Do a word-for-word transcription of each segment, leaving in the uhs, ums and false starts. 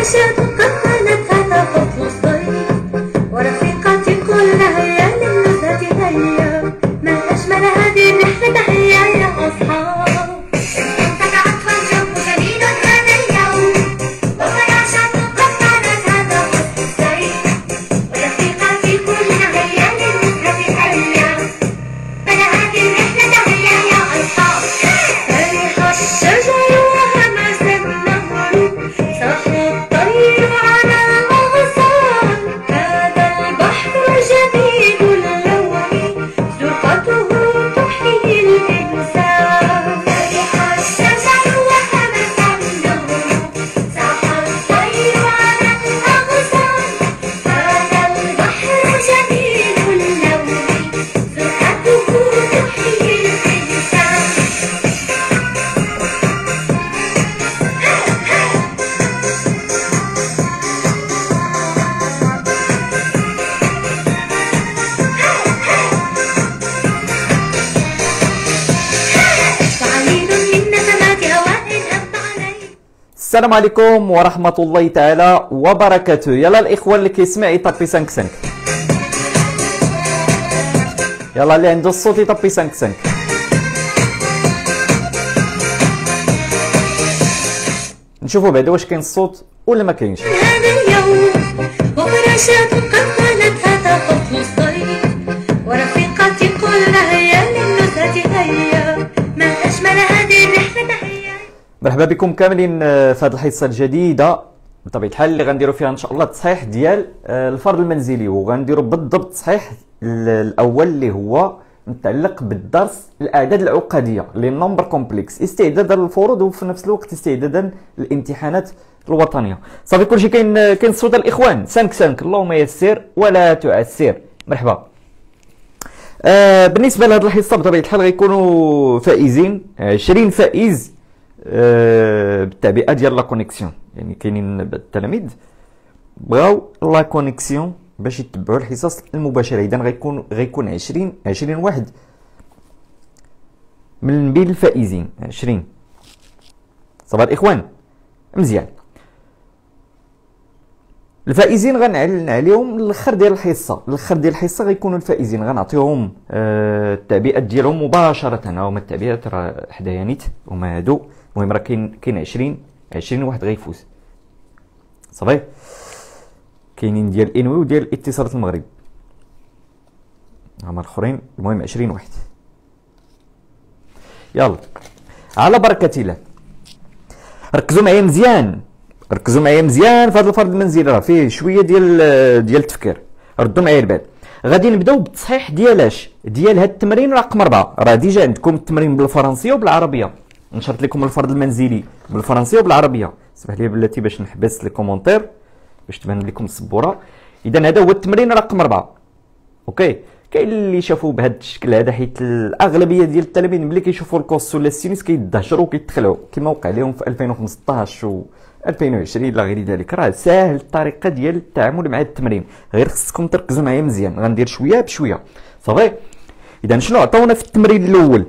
الأعشاب قد خلفت الصيف ورفيقتي كلها يا للنزهة هيا ما أجمل هذه الرحلة هيا يا أصحاب. السلام عليكم ورحمة الله تعالى وبركاته. يلا الإخوة اللي كيسمع يطبي سنك سنك، يلا اللي عنده الصوت يطبي سنك سنك. نشوفوا بعدا واش كاين الصوت ولا ما كاينش. هذا اليوم وفراشات قد قالت هذا قتل الصيف ورفيقتي كلها هيا للنزهة هيا ما أجمل هذه الرحلة هيا. مرحبا بكم كاملين في هذه الحصه الجديده بطبيعه الحال اللي غنديروا فيها ان شاء الله التصحيح ديال الفرد المنزلي، وغنديروا بالضبط التصحيح الاول اللي هو متعلق بالدرس الاعداد العقديه لي نمبر كومبلكس، استعدادا للفروض وفي نفس الوقت استعدادا للامتحانات الوطنيه. صافي كلشي كاين كاين الصوت الاخوان سانك سانك، اللهم يسر ولا تعسر. مرحبا. آه بالنسبه لهذه الحصه بطبيعه الحال غيكونوا فائزين عشرين فائز أه بالتعبئه ديال لا كونيكسيون، يعني كاينين التلاميذ بغاو لا كونيكسيون باش يتبعوا الحصص المباشره. اذا غيكون غيكون عشرين عشرين واحد من بين الفائزين عشرين. صافا الاخوان مزيان. الفائزين غنعلن عليهم الاخر ديال الحصه، الاخر ديال الحصه غيكونوا الفائزين، غنعطيهم أه التعبئات ديالهم مباشره. ها هما التعبئات راه حدايا نيت، هما هادو. المهم راه كاين كاين عشرين عشرين واحد غيفوز. صافي كاينين ديال الانوي وديال اتصالات المغرب هما الاخرين. المهم عشرين واحد. يلا على بركه الله. ركزوا معايا مزيان، ركزوا معايا مزيان في هذا الفرد المنزلي راه فيه شويه ديال ديال التفكير. ردوا معايا البال. غادي نبداو بالتصحيح ديالاش ديال هذا التمرين رقم أربعة. راه ديجا عندكم التمرين بالفرنسيه وبالعربيه، نشرت لكم الفرد المنزلي بالفرنسيه وبالعربيه. سمح لي بلاتي باش نحبس لي كومونتير باش تبان لكم السبوره. اذا هذا هو التمرين رقم أربعة. اوكي كاين اللي شافوه بهذا الشكل هذا، حيت الاغلبيه ديال التلاميذ ملي كيشوفوا الكورس ولا السينيس كيدهشروا وكيتخلعوا كما وقع لهم في ألفين وخمسطاش و ألفين وعشرين الى غير ذلك. راه ساهل الطريقه ديال التعامل مع التمرين، غير خصكم تركزوا معايا مزيان، غندير شويه بشويه. صافي اذا شنو عطاونا في التمرين الاول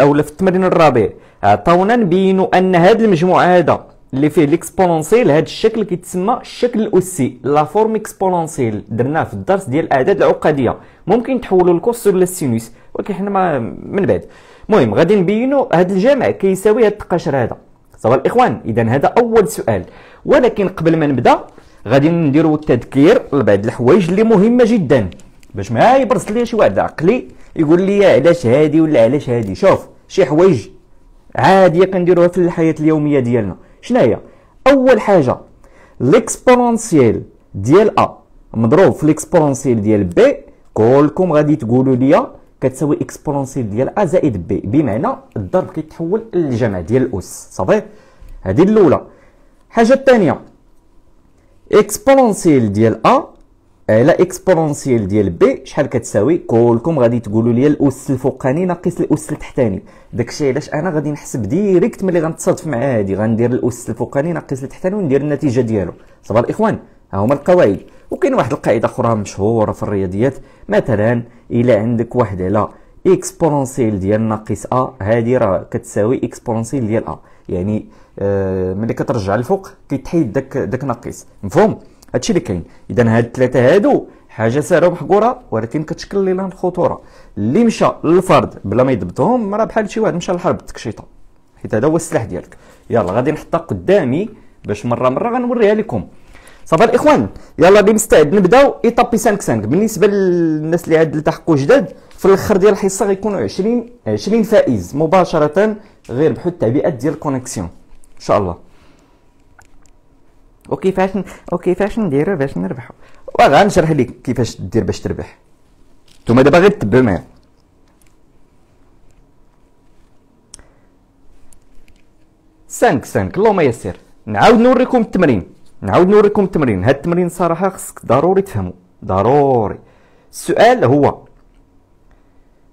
اولا في التمرين الرابع؟ عطاونا نبينوا ان هذا المجموع هذا اللي فيه الاكسبونونسيل هذا الشكل كيتسمى الشكل الاسي لا فورم اكسبونونسيل. درناه في الدرس ديال الاعداد العقديه، ممكن تحولوا لكوس ولا السينوس ولكن حنا ما من بعد. المهم غادي نبينوا هذا الجمع كيساوي هذا التقاشر هذا. صافا الاخوان اذا هذا اول سؤال، ولكن قبل ما نبدا غادي نديروا التذكير لبعض الحوايج اللي مهمه جدا باش ما يبرص لي شي واحد عقلي يقول لي علاش هادي ولا علاش هادي. شوف شي حوايج عاديه كنديروها في الحياه اليوميه ديالنا. شناهي؟ اول حاجه ليكسبونونسييل ديال ا مضروب في ليكسبونونسييل ديال بي، كلكم غادي تقولوا لي كتساوي اكسبونونسييل ديال ا زائد بي، بمعنى الضرب كيتحول للجمع ديال الاس. صافي هذه الاولى. الحاجه الثانيه اكسبونونسييل ديال ا على اكسبونونسييل ديال بي شحال كتساوي؟ كلكم غادي تقولوا لي الاس الفوقاني ناقص الاس التحتاني. داكشي علاش انا غادي نحسب ديريكت ملي غنتصادف مع هادي، غندير الاس الفوقاني ناقص التحتاني وندير النتيجه ديالو. صافا الاخوان ها هما القواعد. وكاين واحد القاعده اخرى مشهوره في الرياضيات، مثلا الا عندك واحد على اكسبونونسييل ديال ناقص ا هادي راه كتساوي اكسبونونسييل ديال ا، يعني ملي كترجع للفوق كيتحيد داك داك ناقص. مفهوم هادشي اللي كاين. اذا هاد الثلاثه هادو حاجه ساهله ومحقوره ولكن كتشكل ليها الخطوره. اللي مشى للفرد بلا ما يضبطهم راه بحال شي واحد مشى للحرب التكشيطه، حيت هذا هو السلاح ديالك. يلا غادي نحطها قدامي باش مره مره غنوريها لكم. صافا الاخوان، يلا اللي مستعد نبداو ايطابي خمسة خمسة. بالنسبه للناس اللي عاد التحقوا جداد، في الاخر ديال الحصه غيكونوا عشرين عشرين فائز مباشره، غير بحث التعبئات ديال الكونيكسيون ان شاء الله. وكيفاش وكيفاش نديرو باش نربحو؟ وغنشرح لك كيفاش دير باش تربح. نتوما دابا غير تبعوا معايا. خمسة خمسة اللهم يسر. نعاود نوريكم التمرين، نعاود نوريكم التمرين. هاد التمرين صراحه خصك ضروري تفهمو، ضروري. السؤال هو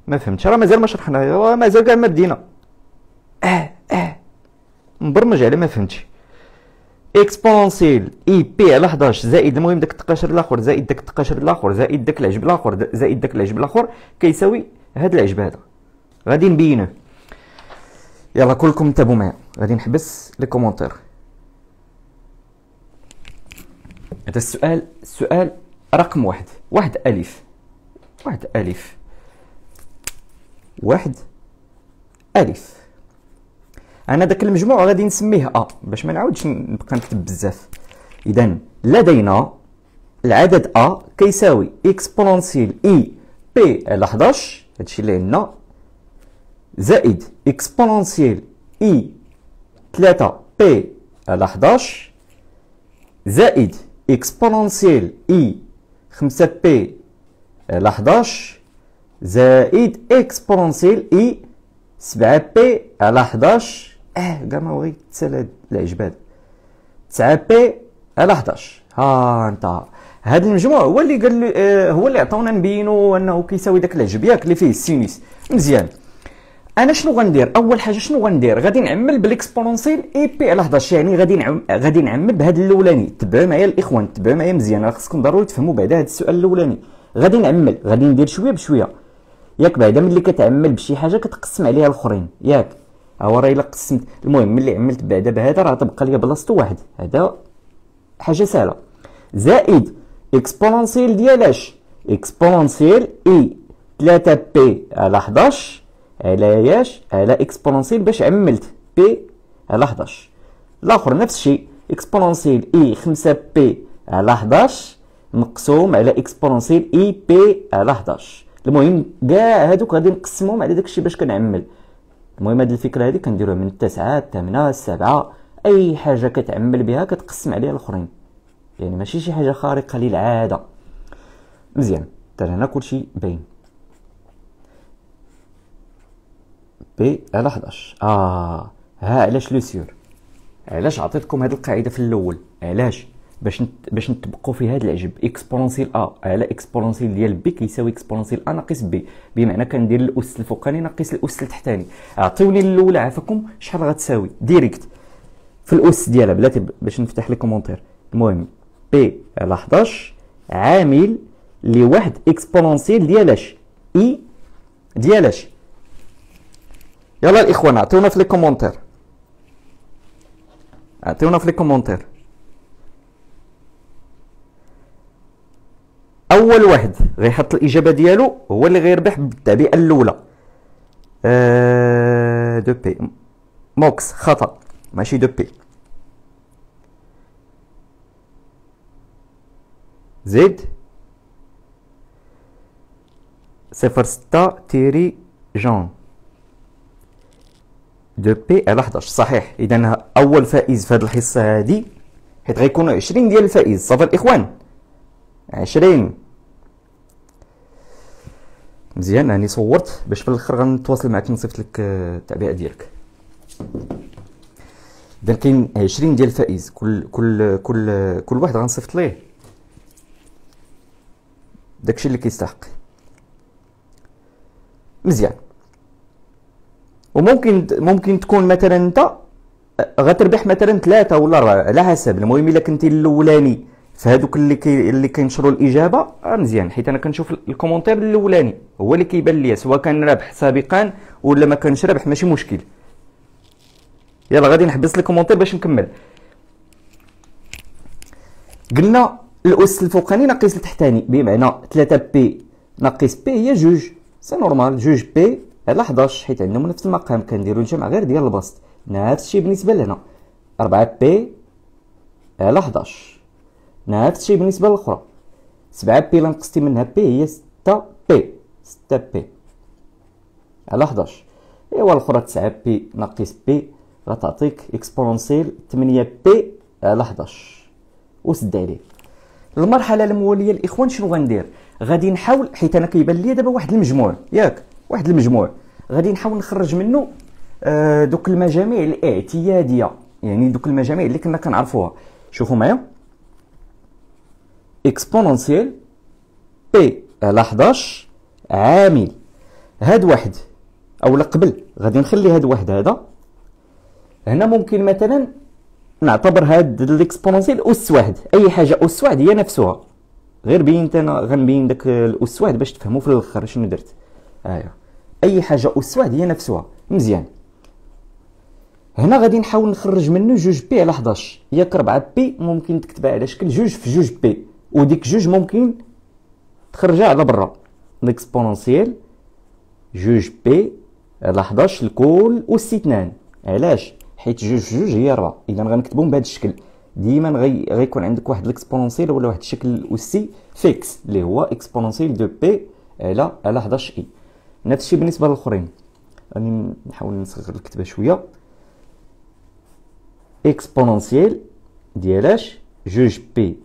ما فهمتش، راه مازال ما شرحناه، مازال كاع ما بدينا. اه اه مبرمج على ما فهمتش. اكسبونسيل اي بي على حداش زائد المهم داك التقاشر الاخر زائد داك التقاشر الاخر زائد داك العجب الاخر زائد داك العجب الاخر كيساوي هاد العجب هذا. غادي نبينه. يلا كلكم تابعوا معايا. غادي نحبس لي كومونتير. هذا السؤال، السؤال رقم واحد. واحد الف، واحد الف، واحد الف. انا داك المجموع غادي نسميه ا باش ما نعاودش نبقى نكتب بزاف. اذا لدينا العدد ا كيساوي اكسبونسيل اي بي على حداش، هادشي اللي عندنا، زائد اكسبونسيل اي ثلاثة بي على حداش زائد اكسبونسيل اي خمسة بي على حداش زائد اكسبونسيل اي سبعة بي على حداش. اه كاع ما بغيت تسال العجب هذا. تسعة بي على حداش. ها انت هذا المجموع هو اللي قال لي آه هو اللي عطاونا نبينو انه كيساوي داك العجب ياك اللي فيه السينيس. مزيان. انا شنو غندير؟ اول حاجه شنو غندير؟ غادي نعمل بالاكسبونسيل اي بي على حداش، يعني غادي نعمل غادي نعمل بهذا الاولاني. تبعوا معايا الاخوان، تبعوا معايا مزيان، خاصكم ضروري تفهموا بعدا هذا السؤال الاولاني. غادي نعمل، غادي ندير شويه بشويه ياك. بعدا ملي كتعمل بشي حاجه كتقسم عليها الاخرين ياك. ها هو راه الا قسمت، المهم ملي عملت بعدا بهذا راه تبقى لي بلاصتو واحد. هذا حاجه سهله. زائد اكسبونسيل ديال اش؟ اكسبونسيل اي ثلاثة بي على حداش على ياش؟ على اكسبونسيل باش عملت بي على حداش. الاخر نفس الشيء، اكسبونسيل اي خمسة بي على حداش مقسوم على اكسبونسيل اي بي على حداش. المهم كاع هادوك غادي نقسمهم على داكشي باش كنعمل. المهم هاد الفكره هادي كنديروها من التسعه الثامنه السبعه، اي حاجه كتعمل بها كتقسم عليها الاخرين، يعني ماشي شي حاجه خارقه للعاده. مزيان حتى هنا كلشي باين. بي على حداش. اه ها علاش لو سيور، علاش عطيتكم هاد القاعده في الاول؟ علاش؟ باش باش نطبقوا في هذا العجب. اكسبونسيل ا على اكسبونسيل ديال بي كيساوي اكسبونسيل ا ناقص بي، بمعنى كندير الاس الفوقاني ناقص الاس التحتاني. اعطيوني الاولى عافاكم شحال غتساوي ديريكت في الاس ديالها بلاتي باش نفتح لي كومونتير. المهم بي على حداش عامل لواحد اكسبونسيل ديال اش؟ اي ديال اش؟ يلا الاخوان اعطيونا في لي كومونتير، اعطيونا في لي كومونتير. اول واحد غيحط الاجابه ديالو هو اللي غيربح بالتعبئه الاولى. أه دو بي موكس خطا، ماشي دو بي. زيد صفر ستة تيري جون دو بي على حداش صحيح. اذا اول فائز في هذه الحصه هذه، حيت غيكونوا عشرين ديال الفائز. صافي الاخوان عشرين. مزيان هاني صورت باش في الاخر غنتواصل معاك نصيفط لك التعبئه ديالك. اذا كاين عشرين ديال الفائز، كل كل كل كل واحد غنصيفط ليه داكشي اللي كيستحق. مزيان. وممكن ممكن تكون مثلا انت غتربح مثلا ثلاثه ولا اربعه على حسب. المهم الا كنتي الاولاني فهادوك اللي كي اللي كينشروا الاجابه مزيان، حيت انا كنشوف الكومونتير الاولاني هو اللي كيبان ليا، سواء كان رابح سابقا ولا ما كانش رابح ماشي مشكل. يلا غادي نحبس لي كومونتير باش نكمل. قلنا الاس الفوقاني ناقص التحتاني بمعنى ثلاثة بي ناقص بي هي جوج، سي نورمال جوج بي على حداش حيت عندنا نفس المقام، كنديروا الجمع غير ديال البسط. نفس الشيء بالنسبه لهنا أربعة بي على حداش، نفس الشيء بالنسبه للاخرى سبعة بي اللي نقصتي منها بي هي ستة بي ستة بي على حداش. ايوا الاخرى تسعة بي ناقص بي غتعطيك اكسبونسيل ثمانية بي على حداش وسد عليه. المرحله المواليه الاخوان شنو غندير؟ غادي نحاول حيت انا كيبان لي دابا واحد المجموع ياك واحد المجموع غادي نحاول نخرج منه آه دوك المجاميع الاعتياديه، يعني دوك المجاميع اللي كنا كنعرفوها. شوفوا معايا اكسبونسيل بي على حداش عامل هاد واحد اولا قبل غادي نخلي هاد واحد هذا هنا. ممكن مثلا نعتبر هاد الاكسبونسيل اس واحد، اي حاجه اس واحد هي نفسها، غير بينت انا غنبين داك الاس واحد باش تفهموا في الاخر شنو درت. ايوا اي حاجه اس واحد هي نفسها مزيان. هنا غادي نحاول نخرج منه جوج بي على حداش ياك أربعة بي ممكن تكتبها على شكل جوج في جوج بي، وديك جوج ممكن تخرجها على برا الاكسبونسيل جوج بي على حداش الكل واستثنان. علاش؟ حيت جوج في جوج هي أربعة، إذا غنكتبهم بهذا الشكل. ديما غي غيكون عندك واحد الاكسبونسيل ولا واحد الشكل أوسي فيكس اللي هو اكسبونسيل دو بي على على حداش إي. نفس الشيء بالنسبة للآخرين، غادي نحاول نصغر الكتبة شوية. اكسبونسيل ديال اش جوج بي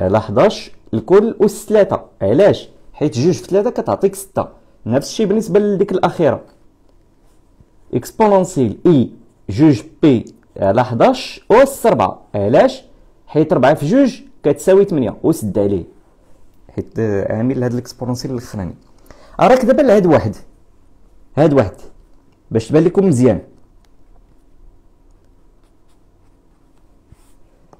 على حداش الكل أوس ثلاثة، علاش؟ حيت جوج في ثلاثة كتعطيك ستة. نفس الشيء بالنسبة لديك الأخيرة اكسبونسيل إي جوج بي على حداش أوس أربعة، علاش؟ حيت أربعة في جوج كتساوي ثمانية وسد عليه حيت عامل هاد الاكسبونسيل الأخراني. أراك دابا لهاد واحد هاد واحد باش تبان لكم مزيان،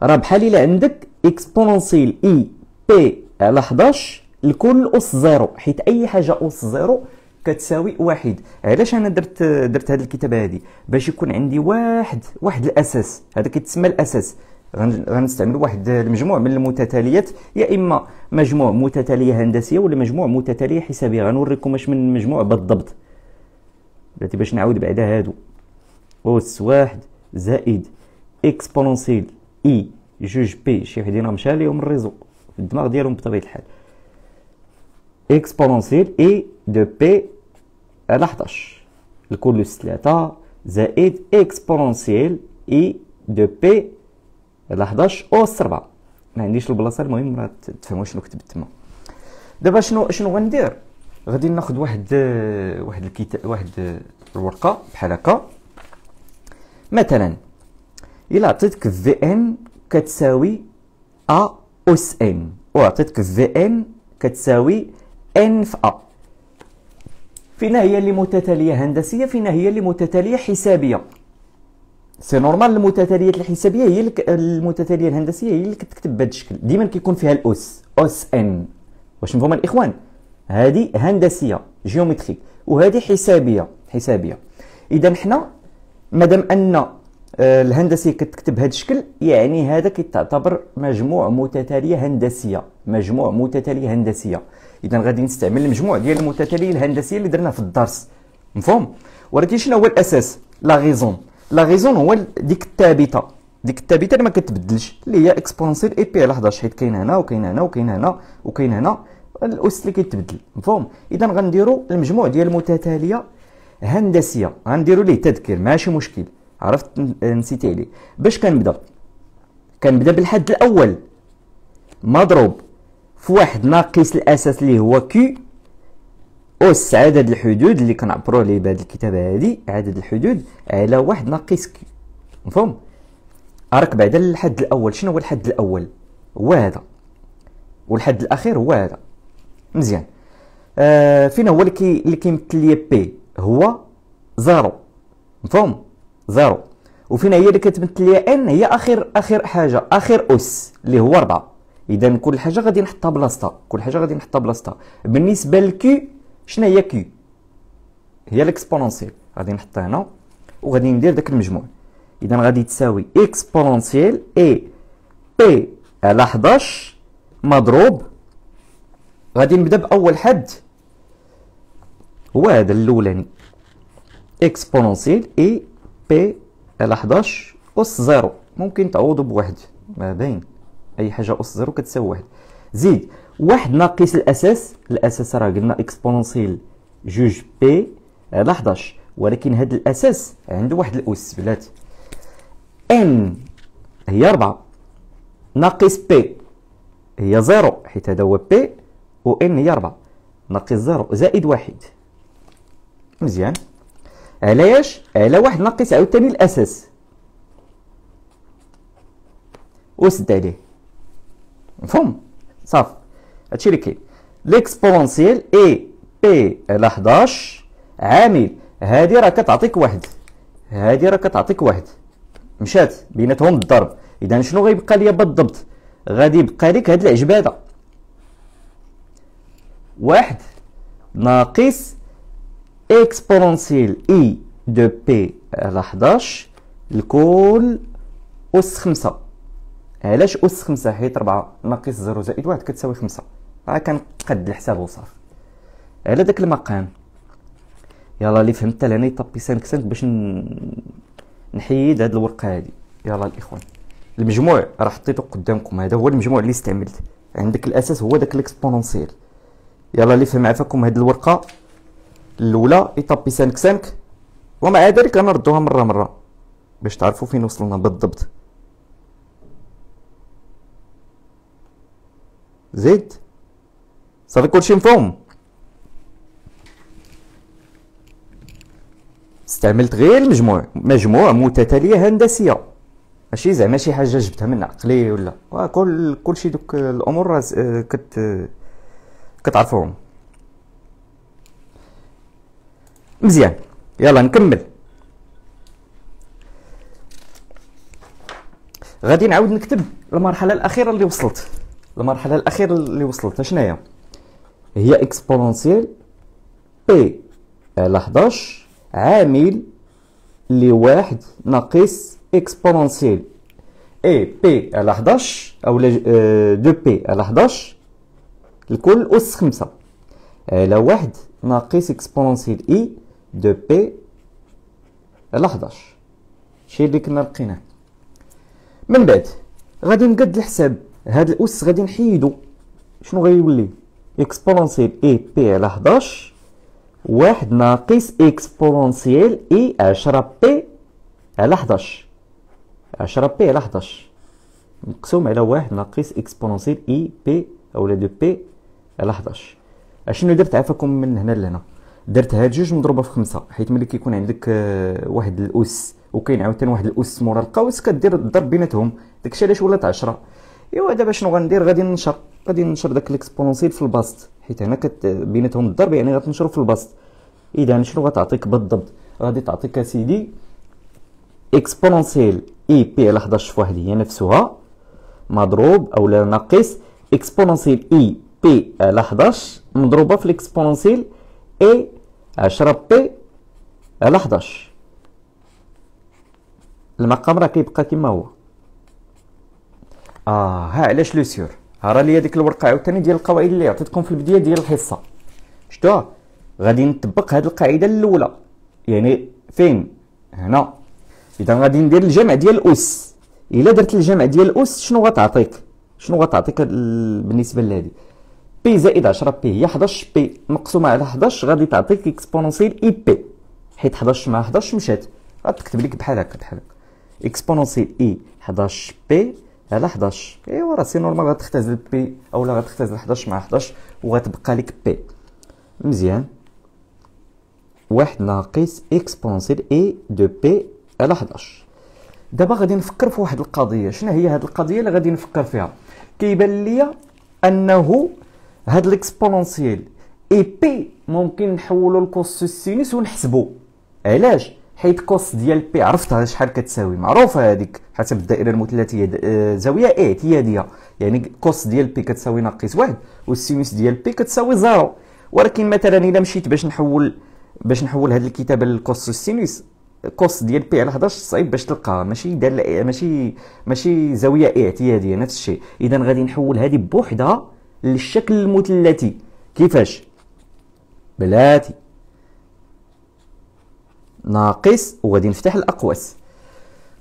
راه بحال إلا عندك اكسبونسيل إي بي على حداش الكل أوس زيرو، حيت أي حاجة أوس زيرو كتساوي واحد. علاش انا درت درت هذه الكتابه هذه؟ باش يكون عندي واحد واحد الاساس، هذا كيتسمى الاساس. غنستعمل واحد المجموع من المتتاليات، يا اما مجموع متتاليه هندسيه ولا مجموع متتاليه حسابيه. غنوريكم اش من مجموع بالضبط بلاتي باش نعاود بعدا هادو اس واحد زائد اكسبونسيل اي جوج بي. شي وحدين راه مشى ليهم الريزو الدماغ ديالهم بطبيعه الحال. اكسبونسيل اي دو بي على حداش الكل أس ثلاثة زائد اكسبونسيل اي دو بي على حداش أوس أربعة. ما عنديش البلاصه، المهم راه تفهموا شنو كتبت تما. دابا شنو شنو غندير؟ غادي ناخذ واحد واحد الكتاب واحد الورقه بحال هكا. مثلا الا عطيتك في ان كتساوي ا أوس ان، وعطيتك في ان كتساوي ان في ا، فينا هي اللي متتاليه هندسيه، فينا هي اللي متتاليه حسابيه. سي نورمال المتتاليات الحسابيه هي اللي المتتاليه الهندسيه هي اللي كتكتب بهذا الشكل، ديما كيكون فيها الاس اس ان. واش مفهوم الاخوان؟ هذه هندسيه جيومتريك وهذه حسابيه حسابيه. اذا حنا مادام ان الهندسيه كتكتب بهذا الشكل يعني هذا كيتعتبر مجموع متتاليه هندسيه مجموع متتاليه هندسيه. اذا غادي نستعمل المجموع ديال المتتاليه الهندسيه اللي درناه في الدرس، مفهوم؟ ولكن شنو هو الاساس؟ لا غيزون. لا غيزون هو ديك الثابته ديك الثابته اللي ما كتبدلش اللي هي اكسبونسيل اي بي على حداش، حيت كاين هنا وكاين هنا وكاين هنا وكاين هنا الاس اللي كيتبدل، مفهوم؟ اذا غنديروا المجموع ديال المتتاليه هندسيه، غنديروا ليه تذكير ماشي مشكل، عرفت نسيت عليه. باش كنبدا كنبدا بالحد الاول مضروب في واحد ناقص الاساس اللي هو كي أوس عدد الحدود اللي كنعبروا عليه بهذه الكتابه هذه، عدد الحدود على واحد ناقص كي، مفهوم؟ راك بعدا الحد الاول. شنو هو الحد الاول؟ هو هذا، والحد الاخير هو هذا مزيان. آه فين هو اللي كي اللي كيمثل لي بي؟ هو زيرو، مفهوم؟ زيرو. وفين هي اللي كتمثل لي ان؟ هي اخر اخر حاجه اخر أوس اللي هو أربعة. اذا كل حاجه غادي نحطها بلاصتها، كل حاجه غادي نحطها بلاصتها. بالنسبه لكي شنو هي كي؟ هي الاكسبونسيل، غادي نحطها هنا وغادي ندير داك المجموع. إذا غادي تساوي إكسبونونسيال إي بي على حداش مضروب. غادي نبدا بأول حد هو هذا الأولاني إكسبونونسيال إي بي على حداش أس زيرو، ممكن تعوضو بواحد، ما باين أي حاجة أس زيرو كتساوي واحد، زيد واحد ناقص الأساس، الأساس راه قلنا إكسبونونسيال جوج بي على حداش، ولكن هذا الأساس عنده واحد الأس بلاتي، إن هي أربعة ناقص بي هي زيرو حيت هذا هو بي، و إن هي أربعة ناقص زيرو زائد واحد. مزيان، علاش؟ على واحد ناقص عاوتاني الأساس وسد عليه، مفهوم؟ صافي، هادشي اللي كاين. ليكسبونسيال إي بي على حداش عامل، هادي راه كتعطيك واحد، هادي راه كتعطيك واحد، مشات بيناتهم الضرب. إذا شنو غيبقى ليا بالضبط؟ غادي يبقى لك هاد العجبة هادا، واحد ناقص إكسبونونسيال إي دو بي على حداش الكل أس خمسة. علاش أس خمسة؟ حيت ربعة ناقص زيرو زائد واحد كتساوي خمسة، راه كنقد الحساب وصافي على داك المقام. يلا اللي فهمت لهنا يطبي سانك سانك باش نحيد هاد الورقة هادي. يلا الإخوان، المجموع راه حطيته قدامكم، هذا هو المجموع اللي استعملت، عندك الأساس هو داك الإكسبونونسيال. يلا اللي فهم عافاكم هاد الورقة الأولى يطبي سانك سانك، ومع ذلك غنردوها مرة مرة باش تعرفوا فين وصلنا بالضبط. زيد صافي كلشي مفهوم. استعملت غير مجموع مجموع متتالية هندسية، ماشي زعما شي حاجة جبتها من عقلي ولا كل كلشي، دوك الأمور كت كتعرفوهم مزيان. يلا نكمل، غادي نعاود نكتب المرحلة الأخيرة اللي وصلت، المرحلة الأخيرة اللي وصلت شناهي؟ هي إكسبونونسيال بي على حداش عامل لواحد ناقص إكسبونونسيال إي بي على حداش أو دو بي على حداش الكل أس خمسة، على واحد ناقص إكسبونونسيال إي دو بي على حداش، شي اللي كنا لقيناه. من بعد غادي نقد الحساب، هاد الأس غادي نحيدو، شنو غيولي؟ إكسبونونسيال إي بي على حداش واحد ناقص إكسبونونسيال إي عشرة بي على حداش، عشرة بي على حداش مقسوم على واحد ناقص إكسبونونسيال إي بي أولا دو بي على حداش. أشنو درت عافاكم من هنا لهنا؟ درت هاد جوج مضروبة في خمسة، حيت ملي كيكون عندك واحد الأس وكاين عاوتاني واحد الأس مورا القوس كدير الضرب بيناتهم، داكشي علاش ولات عشرة. إيوا دابا شنو غندير؟ غادي ننشر، غادي ننشر داك الإكسبونونسيال في البسط، حيت هنا كت بيناتهم الضرب يعني غتنشرو في البسط. إذا شنو غتعطيك بالضبط؟ غادي تعطيك أسيدي إكسبونونسيال إي بي على حداش فواحد هي نفسها مضروب أولا ناقص إكسبونونسيال إي بي على حداش مضروبة في الإكسبونونسيال إي عشرة بي على حداش. المقام راه كيبقى كما هو. آه ها علاش لو سيور، ها راه ليا ديك الورقة عاوتاني ديال القواعد اللي عطيتكم في البداية ديال الحصة، شتوها؟ غادي نطبق هاد القاعدة الأولى، يعني فين؟ هنا. إذا غادي ندير الجمع ديال الأس، إلا درت الجمع ديال الأس شنو غتعطيك؟ شنو غتعطيك بالنسبة لهادي؟ بي زائد عشرة بي هي حداش بي مقسومة على حداش، غادي تعطيك إكسبونونسيال إي بي، حيت حداش مع حداش مشات، غتكتب لك بحال هكا بحال هكا، إكسبونونسيال إي حداش بي على حداش. ايوا راه سي نورمال غتختزل بي اولا غتختزل حداش مع حداش وغتبقى لك بي. مزيان، واحد ناقص إكسبونسيال إي دو بي على حداش. دابا غادي نفكر في واحد القضيه، شنو هي هاد القضيه اللي غادي نفكر فيها؟ كيبان ليا انه هاد الإكسبونسيال إي بي ممكن نحولو لكوس السينيس ونحسبو. علاش؟ حيت كوس ديال بي عرفتها شحال كتساوي، معروفه هذيك حسب الدائره المثلثيه زاويه اعتياديه، يعني كوس ديال بي كتساوي ناقص واحد والسينوس ديال بي كتساوي زيرو. ولكن مثلا الا مشيت باش نحول باش نحول هذا الكتابه للكوس والسينوس كوست ديال بي على حداش صعيب باش تلقاها، ماشي دال ماشي ماشي زاويه اعتياديه نفس الشيء. اذا غادي نحول هذه بوحدها للشكل المثلثي. كيفاش؟ بلاتي ناقص، وغادي نفتح الاقواس.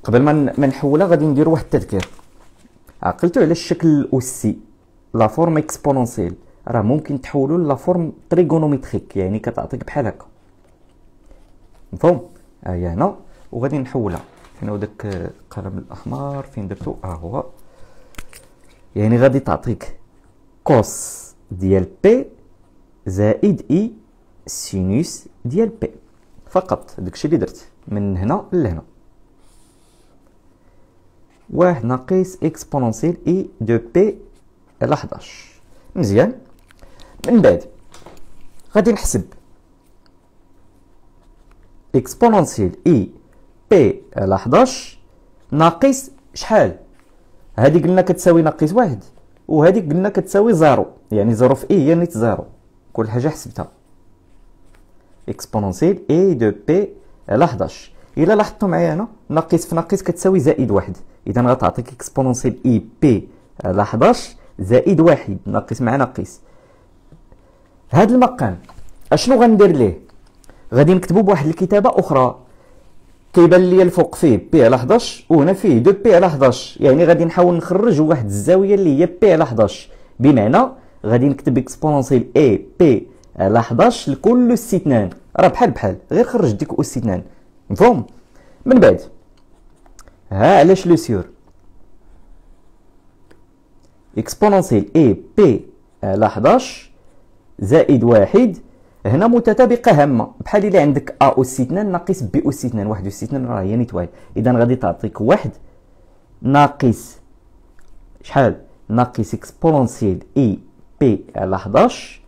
قبل ما نحولها غادي ندير واحد التذكير. عقلتوا على الشكل الاسي لا فورم اكسبونونسييل، راه ممكن تحولوا لا فورم تريغونومتريك، يعني كتعطيك بحال هكا، مفهوم؟ ها هي هنا وغادي نحولها. فين هو داك القلم الاحمر؟ فين درتو؟ ها هو. يعني غادي تعطيك كوس ديال بي زائد اي سينوس ديال بي فقط. داكشي اللي درت من هنا لهنا. واحد ناقص اكسبونونسييل اي دو بي على حداش. مزيان. من بعد غادي نحسب اكسبونونسييل اي بي على حداش ناقص شحال؟ هذه قلنا كتساوي ناقص واحد، وهذه قلنا كتساوي زيرو، يعني زيرو في اي هي نيت زيرو. كل حاجه حسبتها. اكسبونونسييل اي دو بي على حداش. الا لاحظتوا معايا هنا ناقص في ناقص كتساوي زائد واحد، اذا غتعطيك اكسبونونسييل اي بي على حداش زائد واحد ناقص مع ناقص. هذا المقام اشنو غندير ليه؟ غادي نكتبو بواحد الكتابه اخرى. كيبان لي الفوق فيه بي على حداش وهنا فيه دو بي على حداش، يعني غادي نحاول نخرج واحد الزاويه اللي هي بي على حداش، بمعنى غادي نكتب اكسبونونسييل اي بي على حداش لكل اس اثنان، راه بحال بحال غير خرج ديك اس اثنان، مفهوم؟ من بعد ها علاش لو سيور اكسبونونسييل اي بي على حداش زائد واحد هنا متطابقه هامه، بحال اللي عندك ا اس اثنان ناقص بي اس اثنان، واحد اس اثنان راه هي نيت واحد. اذا غادي تعطيك واحد ناقص شحال؟ ناقص اكسبونونسييل اي بي على حداش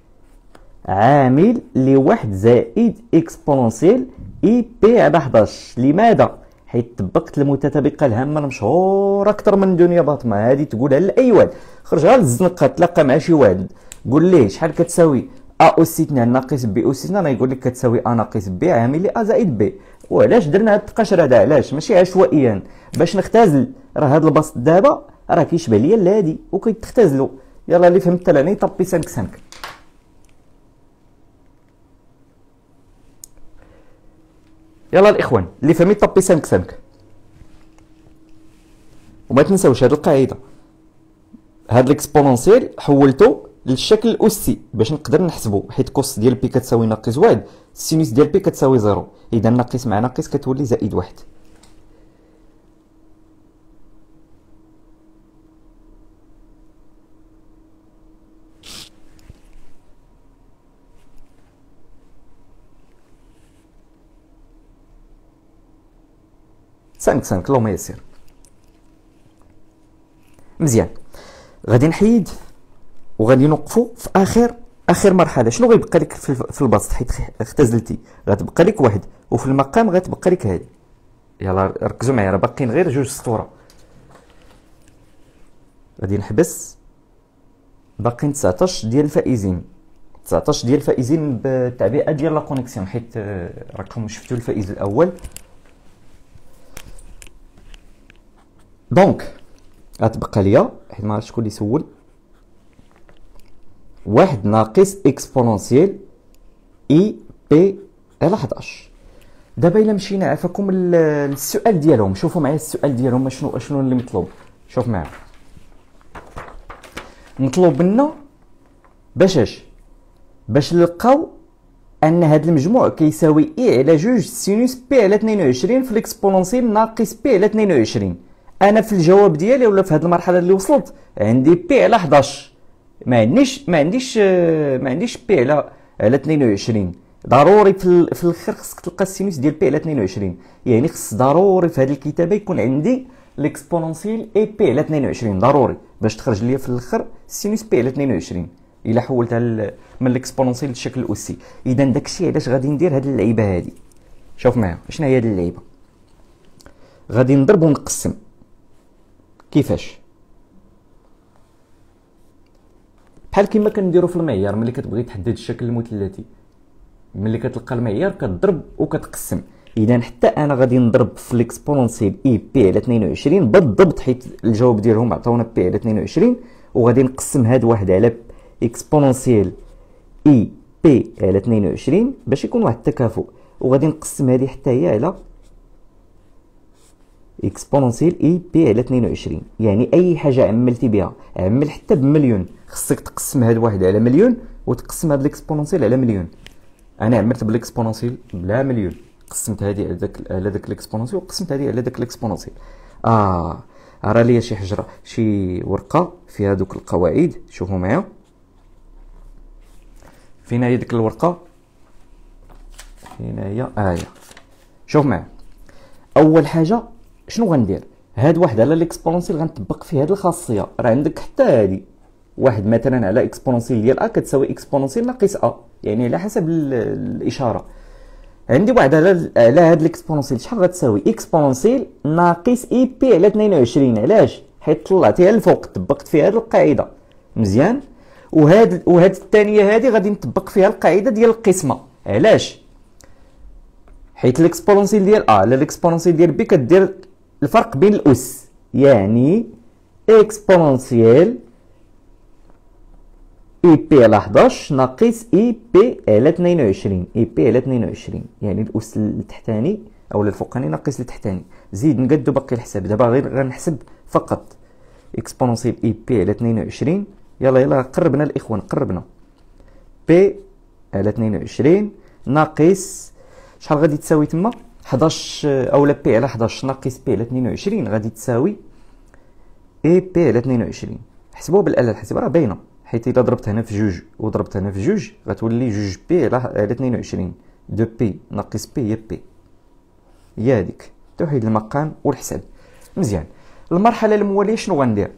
عامل لواحد زائد اكسبونونسييل اي بي على حداش. لماذا؟ حيت طبقت المتطابقه الهامه المشهوره اكثر من دنيا باطمه. هذه تقولها لاي واحد، خرجها للزنقه، تلاقى مع شي واحد قول ليه شحال كتساوي ا اس اثنان ناقص بي اس اثنان، يقول لك كتساوي ا ناقص بي عامل لي ا زائد بي. وعلاش درنا هاد القشره هذا؟ علاش؟ ماشي عشوائيا باش نختزل، راه هاد البسط دابا راه كيشبه ليا لهادي وكيتختزلوا. يلا اللي فهمت تلاني طبي سانك سانك. يلا الاخوان اللي فهمت طبي سانك سانك. وما تنساوش هاد القاعده، هاد الاكسبونونسييل حولته للشكل الاسي باش نقدر نحسبه، حيت كوس ديال بي كتساوي ناقص واحد، السينوس ديال بي كتساوي زيرو، اذا ناقص مع ناقص كتولي زائد واحد. سانك سانك اللهم يسير. مزيان. غادي نحيد وغادي نوقفوا في اخر اخر مرحله. شنو غيبقى لك في البسط حيت اختزلتي؟ غتبقى لك واحد، وفي المقام غتبقى لك هذه. يلا ركزوا معايا، راه باقيين غير جوج سطوره. غادي نحبس، باقيين تسعطاش ديال الفائزين، تسعطاش ديال الفائزين بالتعبئه ديال لا كونيكسيون، حيت راكم شفتوا الفائز الاول. دونك غتبقى ليا، حيت ما عرفتش شكون اللي سول، واحد ناقص اكسبونونسييل اي بي على حداش. دابا الا مشينا عافاكم السؤال ديالهم، شوفوا معايا السؤال ديالهم شنو شنو اللي مطلوب. شوف معايا، مطلوب منا باش اش؟ باش نلقاو ان هذا المجموع كيساوي اي على جوج سينوس بي على اثنين وعشرين في الاكسبونونسييل ناقص بي على اثنين وعشرين. انا في الجواب ديالي ولا في هذه المرحله اللي وصلت عندي بي على حداش، ما عنديش ما عنديش ما عنديش بي على على اثنين وعشرين. ضروري في في الاخر خصك تلقى السينوس ديال بي على اثنين وعشرين، يعني خص ضروري في هذه الكتابه يكون عندي الاكسبونونسييل اي بي على اثنين وعشرين ضروري باش تخرج لي في الاخر السينوس بي على اثنين وعشرين الا حولتها من الاكسبونونسييل للشكل الاسي. اذا داكشي علاش غادي ندير هذه اللعيبه هذه. شوف معايا شنو هي هذه اللعيبه، غادي نضرب ونقسم. كيفاش؟ بحال كما كنديرو في المعيار، ملي كتبغي تحدد الشكل المثلثي، ملي كتلقى المعيار كتضرب وكتقسم. اذا حتى انا غادي نضرب في الاكسبونونسيال اي بي على اثنين وعشرين بالضبط، حيت الجواب ديالهم عطاونا بي على اثنين وعشرين، وغادي نقسم هاد واحد على اكسبونونسيال اي بي على اثنين وعشرين باش يكون واحد التكافؤ، وغادي نقسم هذه حتى هي على اكسبونونسيال اي بي على اثنين وعشرين. يعني اي حاجه عملتي بها، عمل حتى بمليون، خصك تقسم هاد واحد على مليون وتقسم هاد الاكسبونونسيال على مليون. انا عملت بالاكسبونونسيال بلا مليون، قسمت هذه على داك على داك الاكسبونونسيال وقسمت هذه على داك الاكسبونونسيال. اه راه ليا شي حجره شي ورقه فيها دوك القواعد، شوفوا معايا فين هي ديك الورقه، فين هي؟ اه هي. شوف معايا، اول حاجه شنو غندير؟ هاد واحد على الاكسبونونسيال غنطبق فيه هاد الخاصيه. راه عندك حتى هادي واحد مثلا على اكسبونونسيال ديال ا كتساوي اكسبونونسيال ناقص ا، يعني على حسب الاشاره. عندي واحد على على هاد الاكسبونونسيال شحال غتساوي؟ اكسبونونسيال ناقص اي بي على اثنين وعشرين. علاش؟ حيت طلعتيها للفوق، طبقت فيها هاد القاعده مزيان، وهاد وهاد الثانيه هادي غادي نطبق فيها القاعده ديال القسمه. علاش؟ حيت الاكسبونونسيال ديال ا على الاكسبونونسيال ديال بي كدير الفرق بين الاس، يعني اكسبونونسيال اي بي على احد عشر ناقص اي بي على اثنين وعشرين. اي بي على اثنين وعشرين يعني الاس التحتاني او الفوقاني ناقص التحتاني. زيد نقدو باقي الحساب، دابا غير غنحسب فقط اكسبونونسيال اي بي على اثنين وعشرين. يلا يلا قربنا الاخوان، قربنا. بي على اثنين وعشرين ناقص شحال غادي تساوي تما؟ احد عشر اولا بي على احد عشر ناقص بي على اثنين وعشرين غادي تساوي اي بي على اثنين وعشرين. حسبوها بالاله الحاسبه راه باينه، حيت الا ضربت هنا في جوج وضربت هنا في جوج غتولي جوج بي على اثنين وعشرين. دو بي ناقص بي هي بي، هي هذيك. توحيد المقام والحساب مزيان. المرحله المواليه شنو غندير؟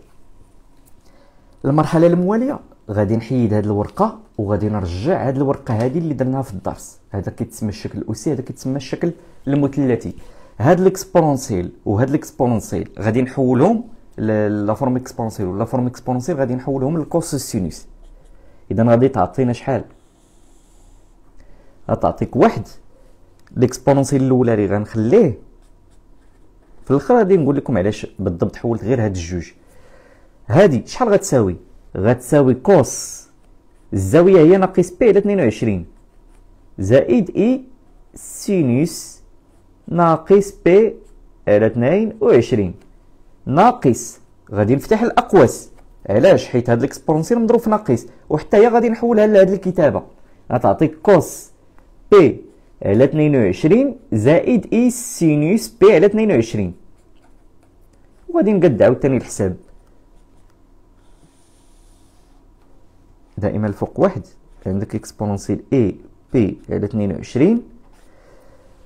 المرحله المواليه غادي نحيد هاد الورقه وغادي نرجع هاد الورقه هادي اللي درناها في الدرس. هذا كيتسمى الشكل الاسي، هذا كيتسمى الشكل المثلثي. هاد الاكسبونونسيال وهاد الاكسبونونسيال غادي نحولهم لا فورم اكسبونونسيال ولا فورم اكسبونونسيال غادي نحولهم للكوس سينوس. اذا غادي تعطينا شحال؟ غتعطيك واحد. الاكسبونونسيال الاولى اللي غنخليه في الاخر، غادي نقول لكم علاش بالضبط حولت غير هاد الجوج. هادي شحال غتساوي؟ غتساوي كوس الزاويه هي ناقص بي على اثنين وعشرين زائد اي سينوس ناقص بي على اثنين وعشرين ناقص. غادي نفتح الاقواس، علاش؟ حيت هاد الاكسبونونسيال مضروب في ناقص، وحتى هي غادي نحولها لهاد الكتابه. غتعطيك كوس بي على اثنين وعشرين زائد اي سينوس بي على اثنين وعشرين. وغادي نقد عاوتاني الحساب، دائما الفوق واحد. عندك اكسبونونسيال اي بي على اثنين وعشرين.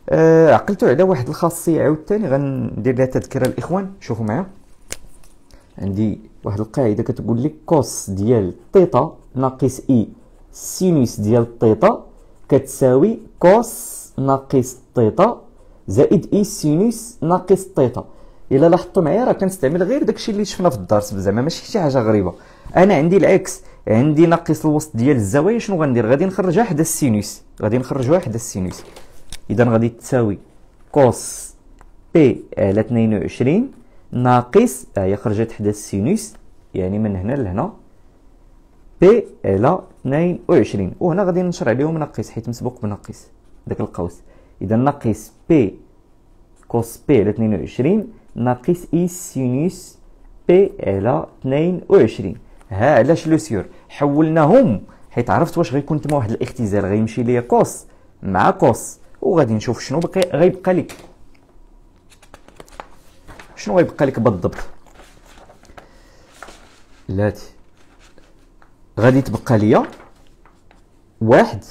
آه عقلتو على واحد الخاصيه عاوتاني غندير لها تذكره الاخوان. شوفوا معايا، عندي واحد القاعده كتقول لك كوس ديال تيتا ناقص اي سينوس ديال تيتا كتساوي كوس ناقص تيتا زائد اي سينوس ناقص تيتا. الا لاحظتوا معايا راه كنستعمل غير داكشي اللي شفنا في الدرس، زعما ماشي شي حاجه غريبه. انا عندي العكس، عندي ناقص الوسط ديال الزوايا. شنو غندير؟ غادي نخرجها حدا السينوس، غادي نخرجوها حدا السينوس. اذا غادي تساوي كوس بي على اثنين وعشرين ناقص، ها هي خرجت حدا السينوس، يعني من هنا لهنا بي على اثنين وعشرين. وهنا غادي ننشر عليهم ناقص حيت مسبوق بناقص داك القوس. اذا ناقص بي كوس بي على اثنين وعشرين ناقص اي سينوس بي على اثنين وعشرين. ها علاش لو سيور حولناهم؟ حيت عرفت واش غيكون تما واحد الاختزال، غيمشي ليا كوس مع كوس، وغادي نشوف شنو بقي غيبقى لك. شنو غيبقى لك بالضبط؟ لاتي غادي تبقى ليا واحد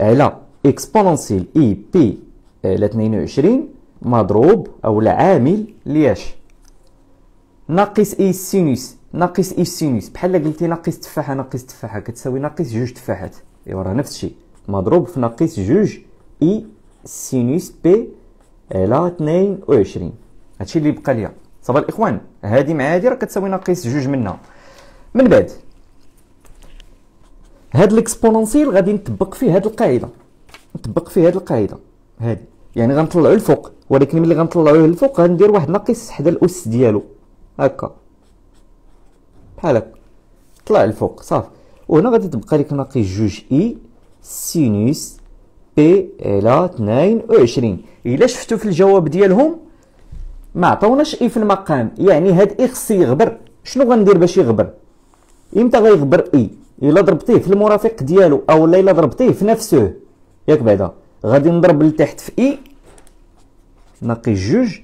على اكسبونونسيال اي بي على اثنين وعشرين مضروب اولا عامل لياش ناقص اي سينوس ناقص اي سينوس. بحال قلتي ناقص تفاحه ناقص تفاحه كتساوي ناقص جوج تفاحات، ايوا راه نفس الشيء، مضروب في ناقص جوج اي سينوس بي على اثنين وعشرين. هادشي اللي بقى ليا. صافا الاخوان، هادي مع هادي راه كتساوي ناقص جوج منها. من بعد هاد الاكسبونونسيال غادي نطبق فيه هاد القاعده، نطبق فيه هذه القاعده هذه، يعني غنطلعو الفوق، ولكن ملي غنطلعوه الفوق غندير واحد ناقص حدا الاس ديالو هكا بحال هكا، طلع الفوق صافي. وهنا غادي تبقى لك ناقص جوج اي سينوس بي على اثنين وعشرين. الا شفتوا في الجواب ديالهم ما عطاوناش اي في المقام، يعني هاد اي خصو يغبر. شنو غندير باش يغبر؟ امتى غيغبر اي؟ الا ضربتيه في المرافق ديالو، او الا ضربتيه في نفسه، ياك؟ بعدا غادي نضرب لتحت في اي ناقص جوج،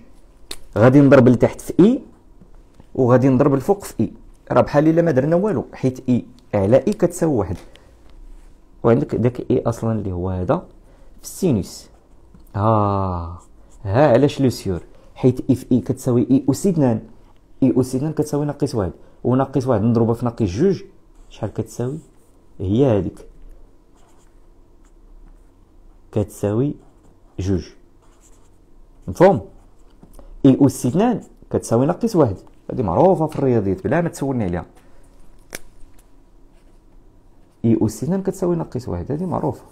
غادي نضرب لتحت في اي، وغادي نضرب الفوق في اي. راه بحال الا ما درنا والو، حيت اي على اي كتساوي واحد، وعندك داك اي اصلا اللي هو هذا في السينوس. اه ها علاش لو سيور؟ حيت اي في اي كتساوي اي اس اثنان، اي اس اثنان كتساوي ناقص واحد، وناقص واحد مضروبه في ناقص جوج شحال كتساوي؟ هي هذيك كتساوي جوج. مفهوم؟ اي اس اثنان كتساوي ناقص واحد، هذه معروفه في الرياضيات بلا ما تسولني عليها. اي اس اثنان كتساوي ناقص واحد، هذه معروفه.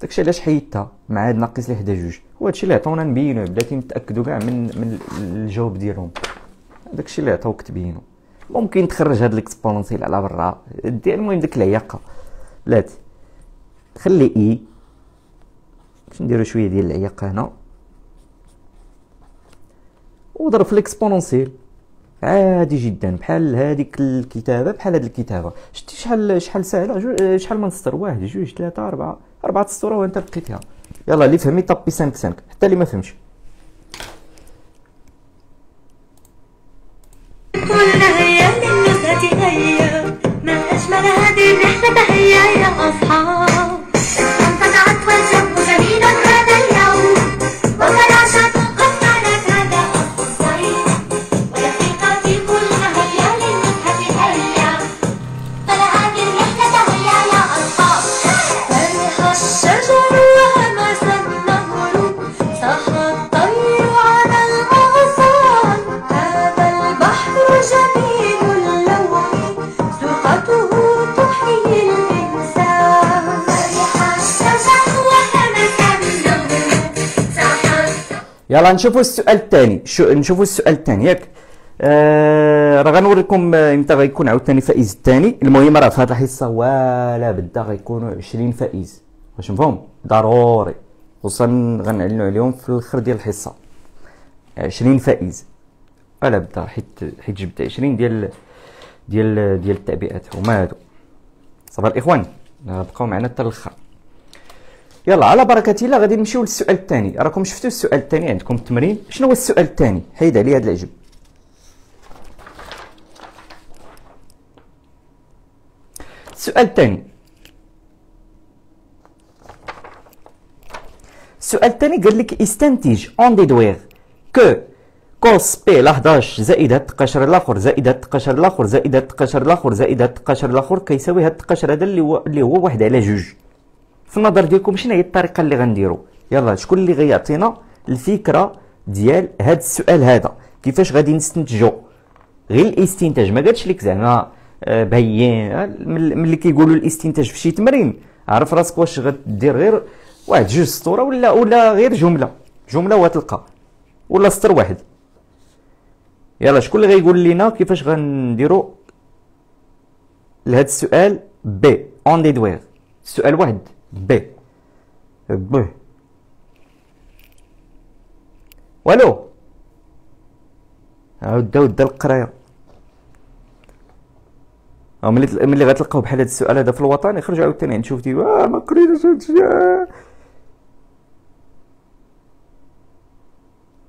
داكشي علاش حيدتها مع هاد ناقص اللي حدا جوج، وهادشي اللي عطاونا نبينوه بلاتي نتاكدوا كاع من من الجواب ديالهم. داكشي اللي عطاوك تبينو، ممكن تخرج هاد ليكسبونونسيال على برا، دير المهم ديك العياقه بلاتي. خلي اي باش نديرو شويه ديال العياقه هنا، وضرب في ليكسبونونسيال عادي جدا بحال هذيك الكتابه، بحال هاد الكتابه. شتي شحال شحال ساهله، شحال من سطر؟ واحد جوج ثلاثه اربعه، اربعه السطور وانت لقيتها. يلا اللي فهمي طبي سانك سانك، حتى اللي ما فهمش. ما أجمل هذه الرحلة، تهيا يا أصحاب، انقطعت والجو جميل هذا اليوم، وكان عشاق قد كانت هذا أصل الصيف، ورفيقاتي كلها هيا للنزهة هيا، طلعت الرحلة تهيا يا أصحاب، فرح الشجر وهمس النهر، صاح الطير على الأغصان، هذا البحر جميل يلا نشوفوا السؤال الثاني. شو نشوفوا السؤال الثاني ياك؟ آه راه غنوريكم امتى غيكون عاوتاني فائز الثاني. المهم راه في هذه الحصه ولا بدا غيكونوا عشرين فائز، واش مفهوم؟ ضروري، خصوصا غنعلنوا عليهم في الاخر ديال الحصه. عشرين فائز ولا بدا، حيت حيت جبت عشرين ديال ديال ديال التعبئات هما هادو. صافا الاخوان، بقاو معنا حتى الاخر. يلا على بركه الله غادي نمشيو للسؤال الثاني. راكم شفتوا السؤال الثاني عندكم التمرين. شنو هو السؤال الثاني؟ حيد عليا هذا العجب. السؤال الثاني السؤال الثاني قال لك استنتج اون ديدويغ كو كوس بي لا حداش زائد هاد التقاشر الاخر زائد هاد التقاشر الاخر زائد هاد التقاشر الاخر زائد هاد التقاشر الاخر كيساوي هاد التقاشر هذا اللي هو اللي هو واحد على جوج. في النظر ديالكم شنو هي الطريقه اللي غنديرو؟ يلا شكون اللي غيعطينا الفكره ديال هاد السؤال هذا؟ كيفاش غادي نستنتجو؟ غير الاستنتاج، ما قالش لك زعما بين. ملي كيقولوا الاستنتاج في شي تمرين عرف راسك واش غدير غير واحد جوج سطوره ولا ولا غير جمله جمله وتلقى ولا سطر واحد. يلا شكون اللي غيقول لينا كيفاش غنديرو لهاد السؤال بي اون ديدوير؟ سؤال واحد بي بي والو، عاود داو دا القرايه. او ملي ملي غتلقاو بحال هاد السؤال هذا في الوطني، خرج عاوتاني عند شفتي آه ما قريتش هادشي.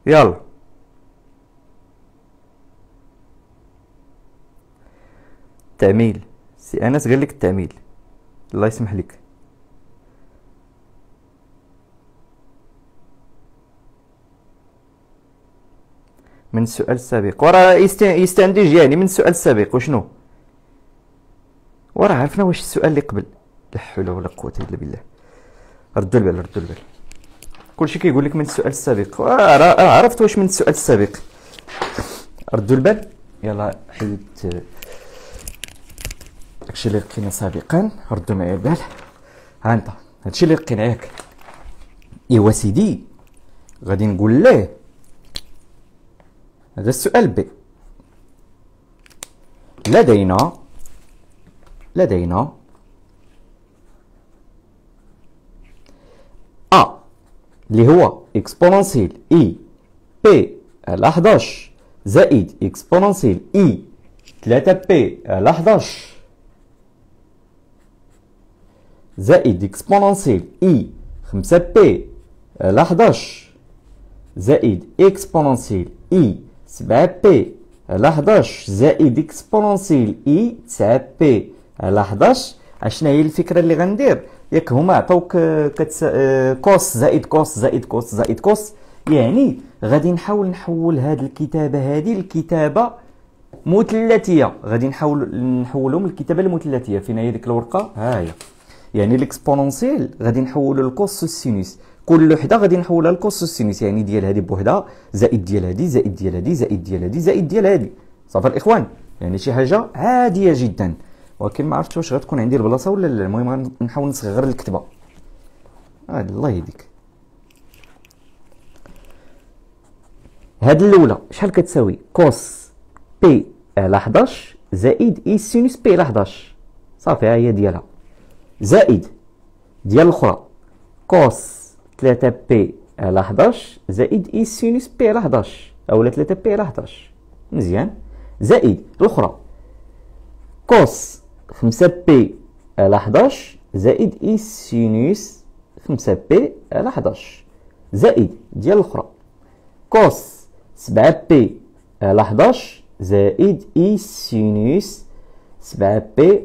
يلا التعميل، سي انس قال لك التعميل، الله يسمح لك. من السؤال السابق وراه يستنتج، يعني من السؤال السابق وشنو؟ وراه عرفنا واش السؤال اللي قبل. لا حول ولا قوة الا بالله. ردوا البال ردوا البال، كلشي كيقول لك من السؤال السابق. راه عرفت واش من السؤال السابق. ردوا البال. يلا حيدت داكشي اللي لقينا سابقا، ردوا معايا البال. ها انت هادشي اللي يقنعك. ايوا سيدي غادي نقول ليه هذا السؤال بي. لدينا لدينا ا اللي هو اكسبوننسيال اي بي على احد عشر زائد اكسبوننسيال اي ثلاثة بي على احد عشر زائد اكسبوننسيال اي خمسة بي على احد عشر زائد اكسبوننسيال اي سبعة بي على احد عشر زائد اكسبوننسيال اي تسعة بي على احد عشر. اشنا هي الفكره اللي غندير؟ ياك هما عطاوك كتس... كوس زائد كوس زائد كوس زائد كوس، يعني غادي نحاول نحول هاد الكتابه هادي لكتابه مثلثيه. غادي نحاول نحولهم للكتابه المثلثيه. فين هي ديك الورقه؟ ها هي. يعني الاكسبونونسيال غادي نحولو لكوس سينوس، كل وحده غادي نحولها لكوس سينوس، يعني ديال هادي بوحده زائد ديال هادي زائد ديال هادي زائد ديال هادي زائد ديال هادي. صافي الاخوان، يعني شي حاجه عاديه جدا، ولكن ما عرفتش واش غتكون عندي البلاصه ولا لا. المهم غنحاول نصغر الكتبه. آه الله يهديك. هاد الاولى شحال كتساوي؟ كوس بي على احد عشر زائد اي سينوس بي على احد عشر. صافي ها هي ديالها، زائد ديال الاخرى كوس ثلاثة بي على احد عشر زائد اي سينوس بي على احد عشر اولا ثلاثة بي على احد عشر. مزيان. زائد الاخرى كوس خمسة بي على احد عشر زائد اي سينوس خمسة بي على احد عشر، زائد ديال الاخرى كوس سبعة بي على احد عشر زائد اي سينوس سبعة بي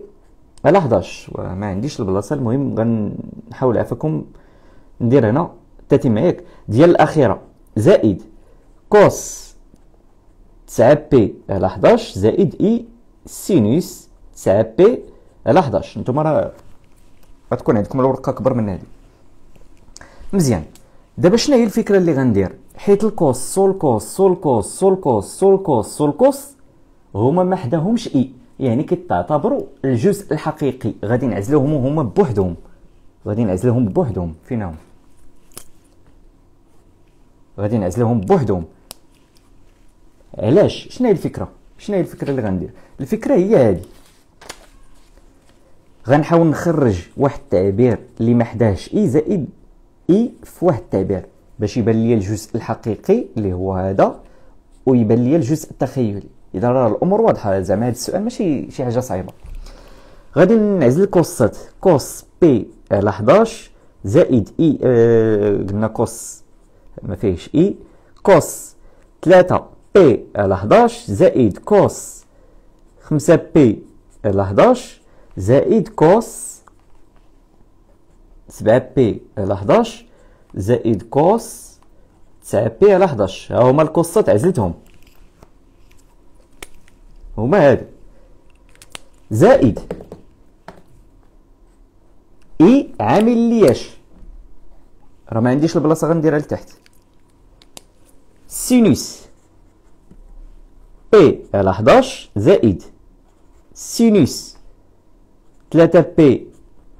على احد عشر. وما عنديش البلاصه، المهم غنحاول عافاكم ندير هنا التتمه. ياك ديال الاخيره زائد كوس تسعة بي على احد عشر زائد اي سينوس تسعة بي على احد عشر. نتوما راه غتكون عندكم الورقه اكبر من هذه. مزيان. دابا شنو هي الفكره اللي غندير؟ حيت الكوس سول كوس سول كوس سول كوس سول كوس سول كوس هما ما حداهمش اي، يعني كتعتبروا الجزء الحقيقي. غادي نعزلوهم هما بوحدهم، غادي نعزلوهم بوحدهم. فين هما؟ غادي نعزلوهم بوحدهم. علاش؟ شنو هي الفكره؟ شنو هي الفكره اللي غندير؟ الفكره هي هذه. غنحاول نخرج واحد التعبير اللي ما حداهش اي زائد اي في واحد التعبير باش يبان لي الجزء الحقيقي اللي هو هذا، ويبان لي الجزء التخيلي. اذا راه الامور واضحه، زعما هذا السؤال ماشي شي حاجه صعيبه. غادي نعزل كوسات كوس بي على احد عشر زائد اي اه قلنا كوس ما فيهش اي كوس ثلاثة بي على احد عشر زائد كوس خمسة بي على احد عشر زائد كوس سبعة بي على احد عشر زائد كوس تسعة بي على احد عشر. ها هما الكوسات عزلتهم هما هادو، زائد اي عامل لياش راه ما عنديش البلاصه غنديرها لتحت سينوس بي على احد عشر زائد سينوس ثلاثة بي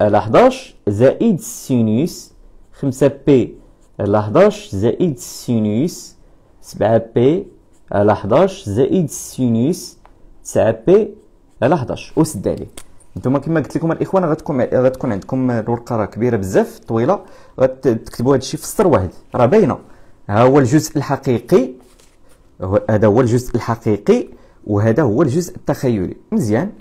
على احد عشر زائد سينوس خمسة بي على احد عشر زائد سينوس سبعة بي على احد عشر زائد سينوس تسعة بي على احد عشر. وسد عليه. نتوما كما قلت لكم الاخوان غتكون غتكون عندكم الورقه راه كبيره بزاف طويله، غتكتبوا هذا الشيء في سطر واحد راه باينه. ها هو الجزء الحقيقي، هذا هو الجزء الحقيقي وهذا هو الجزء التخيلي. مزيان.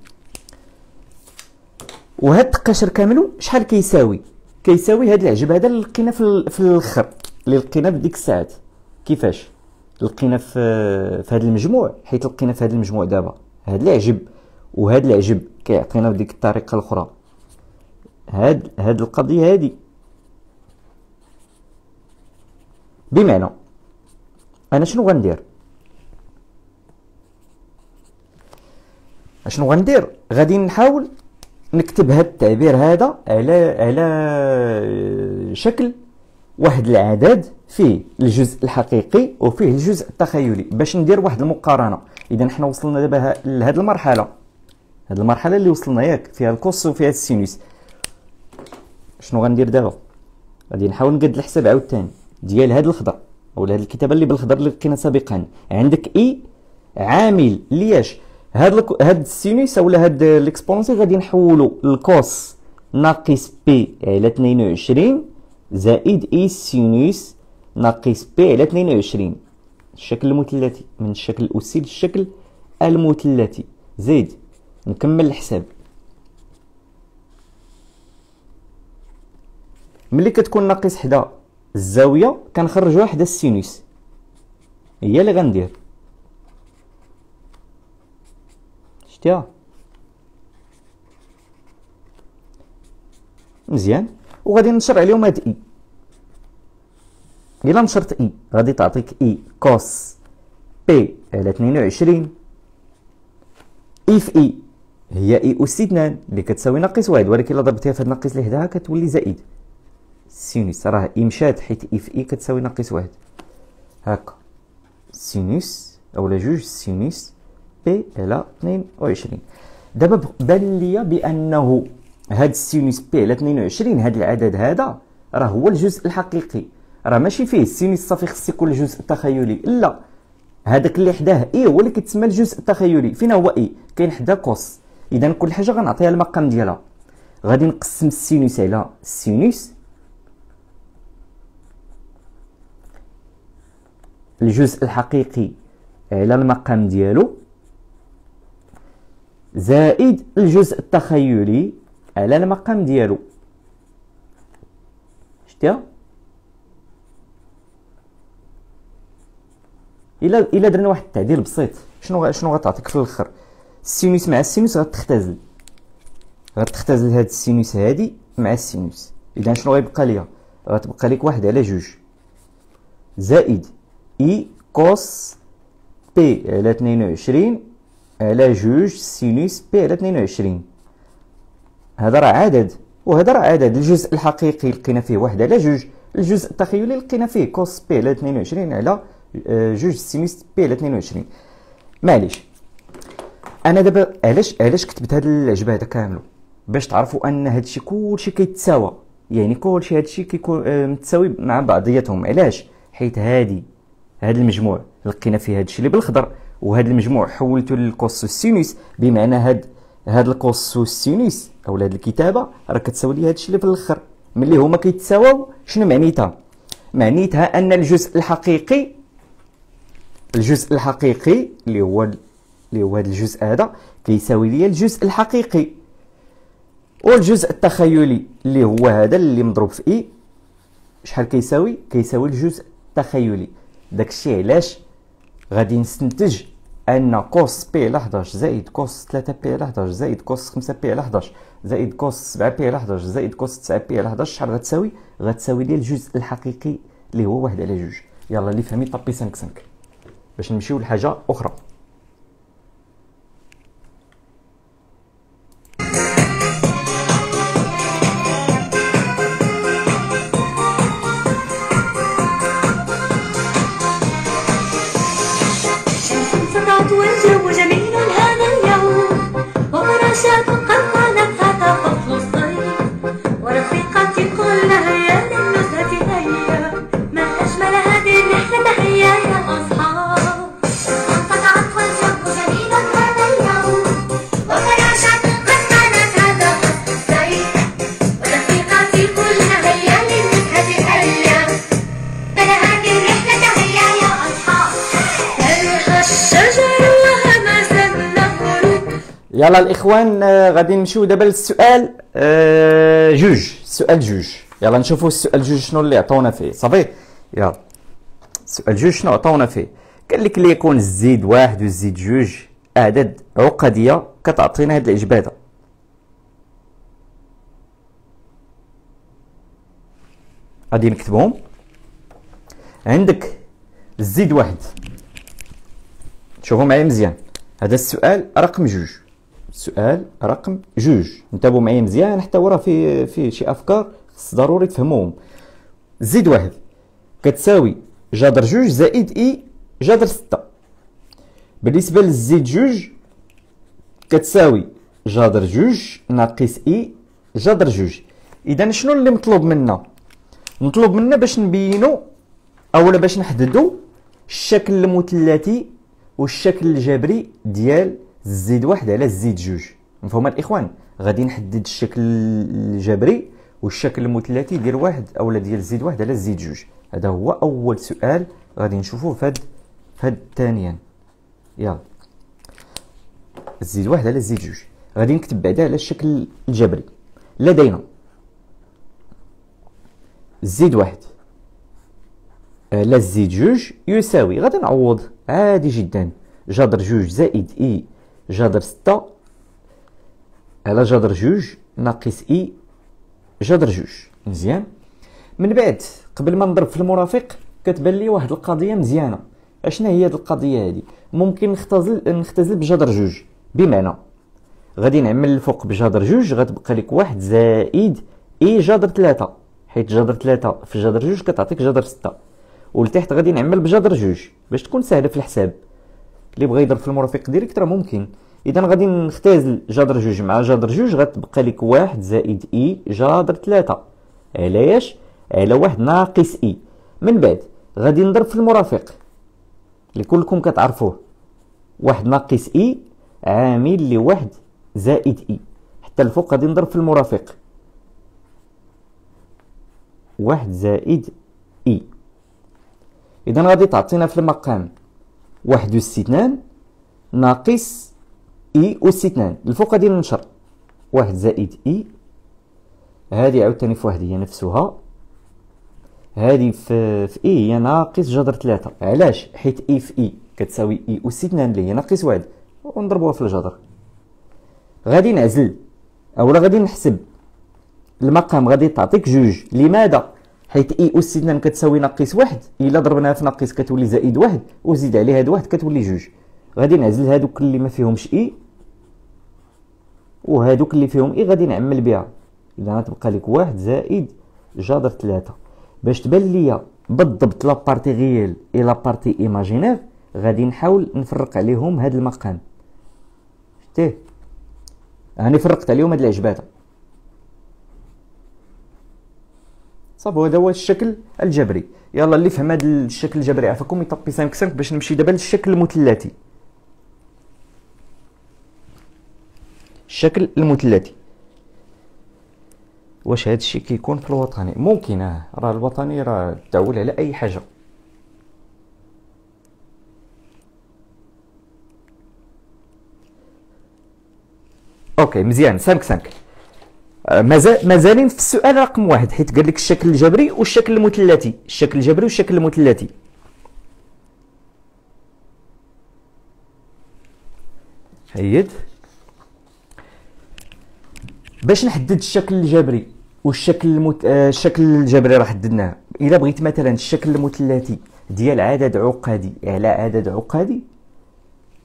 وهاد القشر كامل شحال كيساوي؟ كيساوي هاد العجب هذا اللي لقينا في في الاخر، اللي لقينا بديك الساعات. كيفاش لقينا في في هذا المجموع؟ حيت لقينا في هذا المجموع دابا هاد العجب وهاد العجب كيعطينا بديك الطريقه الاخرى هاد هاد القضيه هادي. بمعنى انا شنو غندير؟ اشنو غندير؟ غادي نحاول نكتب هاد التعبير هذا على على شكل واحد العدد فيه الجزء الحقيقي وفيه الجزء التخيلي باش ندير واحد المقارنه. اذا حنا وصلنا دابا لهاد المرحله، هاد المرحله اللي وصلنا ياك فيها الكوس وفيها السينوس. شنو غندير دابا؟ غادي نحاول نقاد الحساب عاوتاني ديال هاد الخضر ولا هاد الكتابه اللي بالخضر اللي لقينا سابقا. عندك اي عامل لياش هاد ال... هاد السينوس ولا هاد الاكسبونسي غادي نحولو لكوس ناقص بي على اثنين وعشرين زائد اي سينوس ناقص بي على اثنين وعشرين، الشكل المثلثي من الشكل الاسي للشكل المثلثي. زيد نكمل الحساب. ملي كتكون ناقص حدا الزاويه كنخرجوها حدا السينوس، هي اللي غندير. شتيها مزيان، وغادي نشرع عليهم هاد اي. الا نشرت اي غادي تعطيك اي كوس بي على اثنين وعشرين. اي في اي هي اي اس اثنين اللي كتساوي ناقص واحد، ولكن الا ضربتيها في هاد ناقص اللي حداها كتولي زائد سينوس. راه اي مشات حيت اي في اي كتساوي ناقص واحد. هاكا سينوس اولا جوج سينوس بي على اثنين وعشرين. دابا بان ليا بانه هاد السينوس بي على اثنين وعشرين هاد العدد هذا راه هو الجزء الحقيقي، راه ماشي فيه السينوس صافي خص يكون الجزء التخيلي، لا هذاك اللي حداه اي هو اللي كيتسمى الجزء التخيلي. فين هو اي؟ كاين حدا كوس. اذا كل حاجه غنعطيها المقام ديالها. غادي نقسم السينوس على السينوس، الجزء الحقيقي على المقام ديالو، زائد الجزء التخيلي على المقام ديالو. شتيها؟ الا الا درنا واحد التعديل بسيط شنو شنو غتعطيك في الاخر؟ السينوس مع السينوس غتختزل، غتختزل هاد السينوس هادي مع السينوس. اذا شنو غيبقى ليا؟ غتبقى ليك واحد على جوج زائد اي كوس بي على اثنين وعشرين على جوج سينوس بي على اثنين وعشرين. هذا راه عدد وهذا راه عدد. الجزء الحقيقي لقينا فيه واحد على جوج، الجزء التخيلي لقينا فيه كوس بي على اثنين وعشرين على جوج سينوس بي على اثنين وعشرين. معليش انا دابا علاش علاش كتبت هذا العجبه هذا كامله؟ باش تعرفوا ان هادشي كلشي كيتساوى، يعني كلشي هادشي كيكون متساوي مع بعضياتهم. علاش؟ حيت هادي هاد المجموع لقينا فيه هادشي اللي بالخضر، وهاد المجموع حولته للكوس والسينوس، بمعنى هاد هاد الكوس والسينوس او هاد الكتابه راه كتساوي لي هادشي اللي في الاخر. ملي هما كيتساواو شنو معنيتها؟ معنيتها ان الجزء الحقيقي الجزء الحقيقي اللي هو اللي هو هاد الجزء هذا كيساوي لي الجزء الحقيقي، والجزء التخيلي اللي هو هذا اللي مضروب في اي شحال كيساوي؟ كيساوي الجزء التخيلي. داكشي علاش غادي نستنتج ان كوس بي على احد عشر زائد كوس ثلاثة بي على احد عشر زائد كوس خمسة بي على احد عشر زائد كوس سبعة بي على احد عشر زائد كوس تسعة بي على احد عشر شحال غتساوي؟ غتساوي لي الجزء الحقيقي اللي هو واحد على جوج. يلا اللي فهمي طبي سنك سنك باش نمشيو لحاجه اخرى. يلا الاخوان غادي نمشيو دابا للسؤال أه جوج. سؤال جوج يلا نشوفوا السؤال جوج شنو اللي عطاونا فيه. صافي يلا سؤال جوج شنو عطاونا فيه؟ قال لك ليكون الزيد واحد والزيد جوج اعداد عقديه كتعطينا هاد العجباده. غادي نكتبهم. عندك الزيد واحد، شوفوا معايا مزيان، هذا السؤال رقم جوج. سؤال رقم جوج انتبهوا معايا مزيان حتى وراه فيه فيه شي افكار خص ضروري تفهموهم. زيد واحد كتساوي جذر جوج زائد اي جذر ستة. بالنسبه للزيد جوج كتساوي جذر جوج ناقص اي جذر جوج. اذا شنو اللي مطلوب منا؟ مطلوب منا باش نبينوا اولا باش نحددوا الشكل المثلثي والشكل الجبري ديال الزيد واحد على الزيد جوج. مفهوم الاخوان؟ غادي نحدد الشكل الجبري والشكل المثلثي ديال واحد اولا ديال الزيد واحد على الزيد جوج. هذا هو اول سؤال غادي نشوفوه فهاد فهاد ثانيا. يلا الزيد واحد على الزيد جوج غادي نكتب بعدا على الشكل الجبري. لدينا الزيد واحد على الزيد جوج يساوي، غادي نعوض عادي جدا، جذر جوج زائد اي جذر ستة على جذر جوج ناقص اي جذر جوج. مزيان. من بعد قبل ما نضرب في المرافق كتبان لي واحد القضيه مزيانه. اشنا هي هذه القضيه؟ هذه ممكن نختزل نختزل بجذر جوج، بمعنى غادي نعمل الفوق بجذر جوج، غتبقى لك واحد زائد اي جذر ثلاثة، حيت جذر ثلاثة في جذر جوج كتعطيك جذر ستة، ولتحت غادي نعمل بجذر جوج باش تكون سهله في الحساب. اللي بغى يضرب في المرافق ديريكت راه ممكن. اذا غادي نختزل جذر جوج مع جذر جوج، غتبقى لك واحد زائد اي جذر ثلاثة علاش؟ على واحد ناقص اي. من بعد غادي نضرب في المرافق اللي كلكم كتعرفوه، واحد ناقص اي عامل لواحد زائد اي، حتى الفوق غادي نضرب في المرافق واحد زائد اي. اذا غادي تعطينا في المقام واحد واستثنان ناقص اي واستثنان، الفوق غادي ننشر واحد زائد اي، هذه عاوتاني في واحد هي نفسها، هذه في في اي هي ناقص جذر ثلاثة. علاش؟ حيت اي في اي كتساوي اي واستثنان اللي هي ناقص واحد، ونضربوها في الجذر. غادي نعزل اولا غادي نحسب المقام، غادي تعطيك جوج. لماذا؟ حيت اي واستثنان كتساوي ناقص واحد، الا ضربناها في ناقص كتولي زائد واحد، وزيد عليها هاد واحد كتولي جوج. غادي نعزل هادوك اللي ما فيهمش اي، وهادوك اللي فيهم اي غادي نعمل بها. اذا غتبقى لك واحد زائد جذر ثلاثة. باش تبان ليا بالضبط لابارتي غيال اي لابارتي ايماجينير، غادي نحاول نفرق عليهم هاد المقام. شتيه؟ هاني فرقت عليهم هاد العجبات. صافي، هذا هو الشكل الجبري. يلا اللي فهم هاد الشكل الجبري عافاكم يطبي سانك سانك باش نمشي دابا للشكل المثلثي. الشكل المثلثي واش هاد الشيء كيكون في الوطني؟ ممكن، اه راه الوطني راه تعول على اي حاجه. اوكي مزيان، سانك سانك. مازال مازالين في السؤال رقم واحد، حيت قال لك الشكل الجبري والشكل المثلثي، الشكل الجبري والشكل المثلثي. هيد باش نحدد الشكل الجبري والشكل المت... آه الشكل الجبري راه حددناه. الا بغيت مثلا الشكل المثلثي ديال عدد عقدي على عدد عقدي،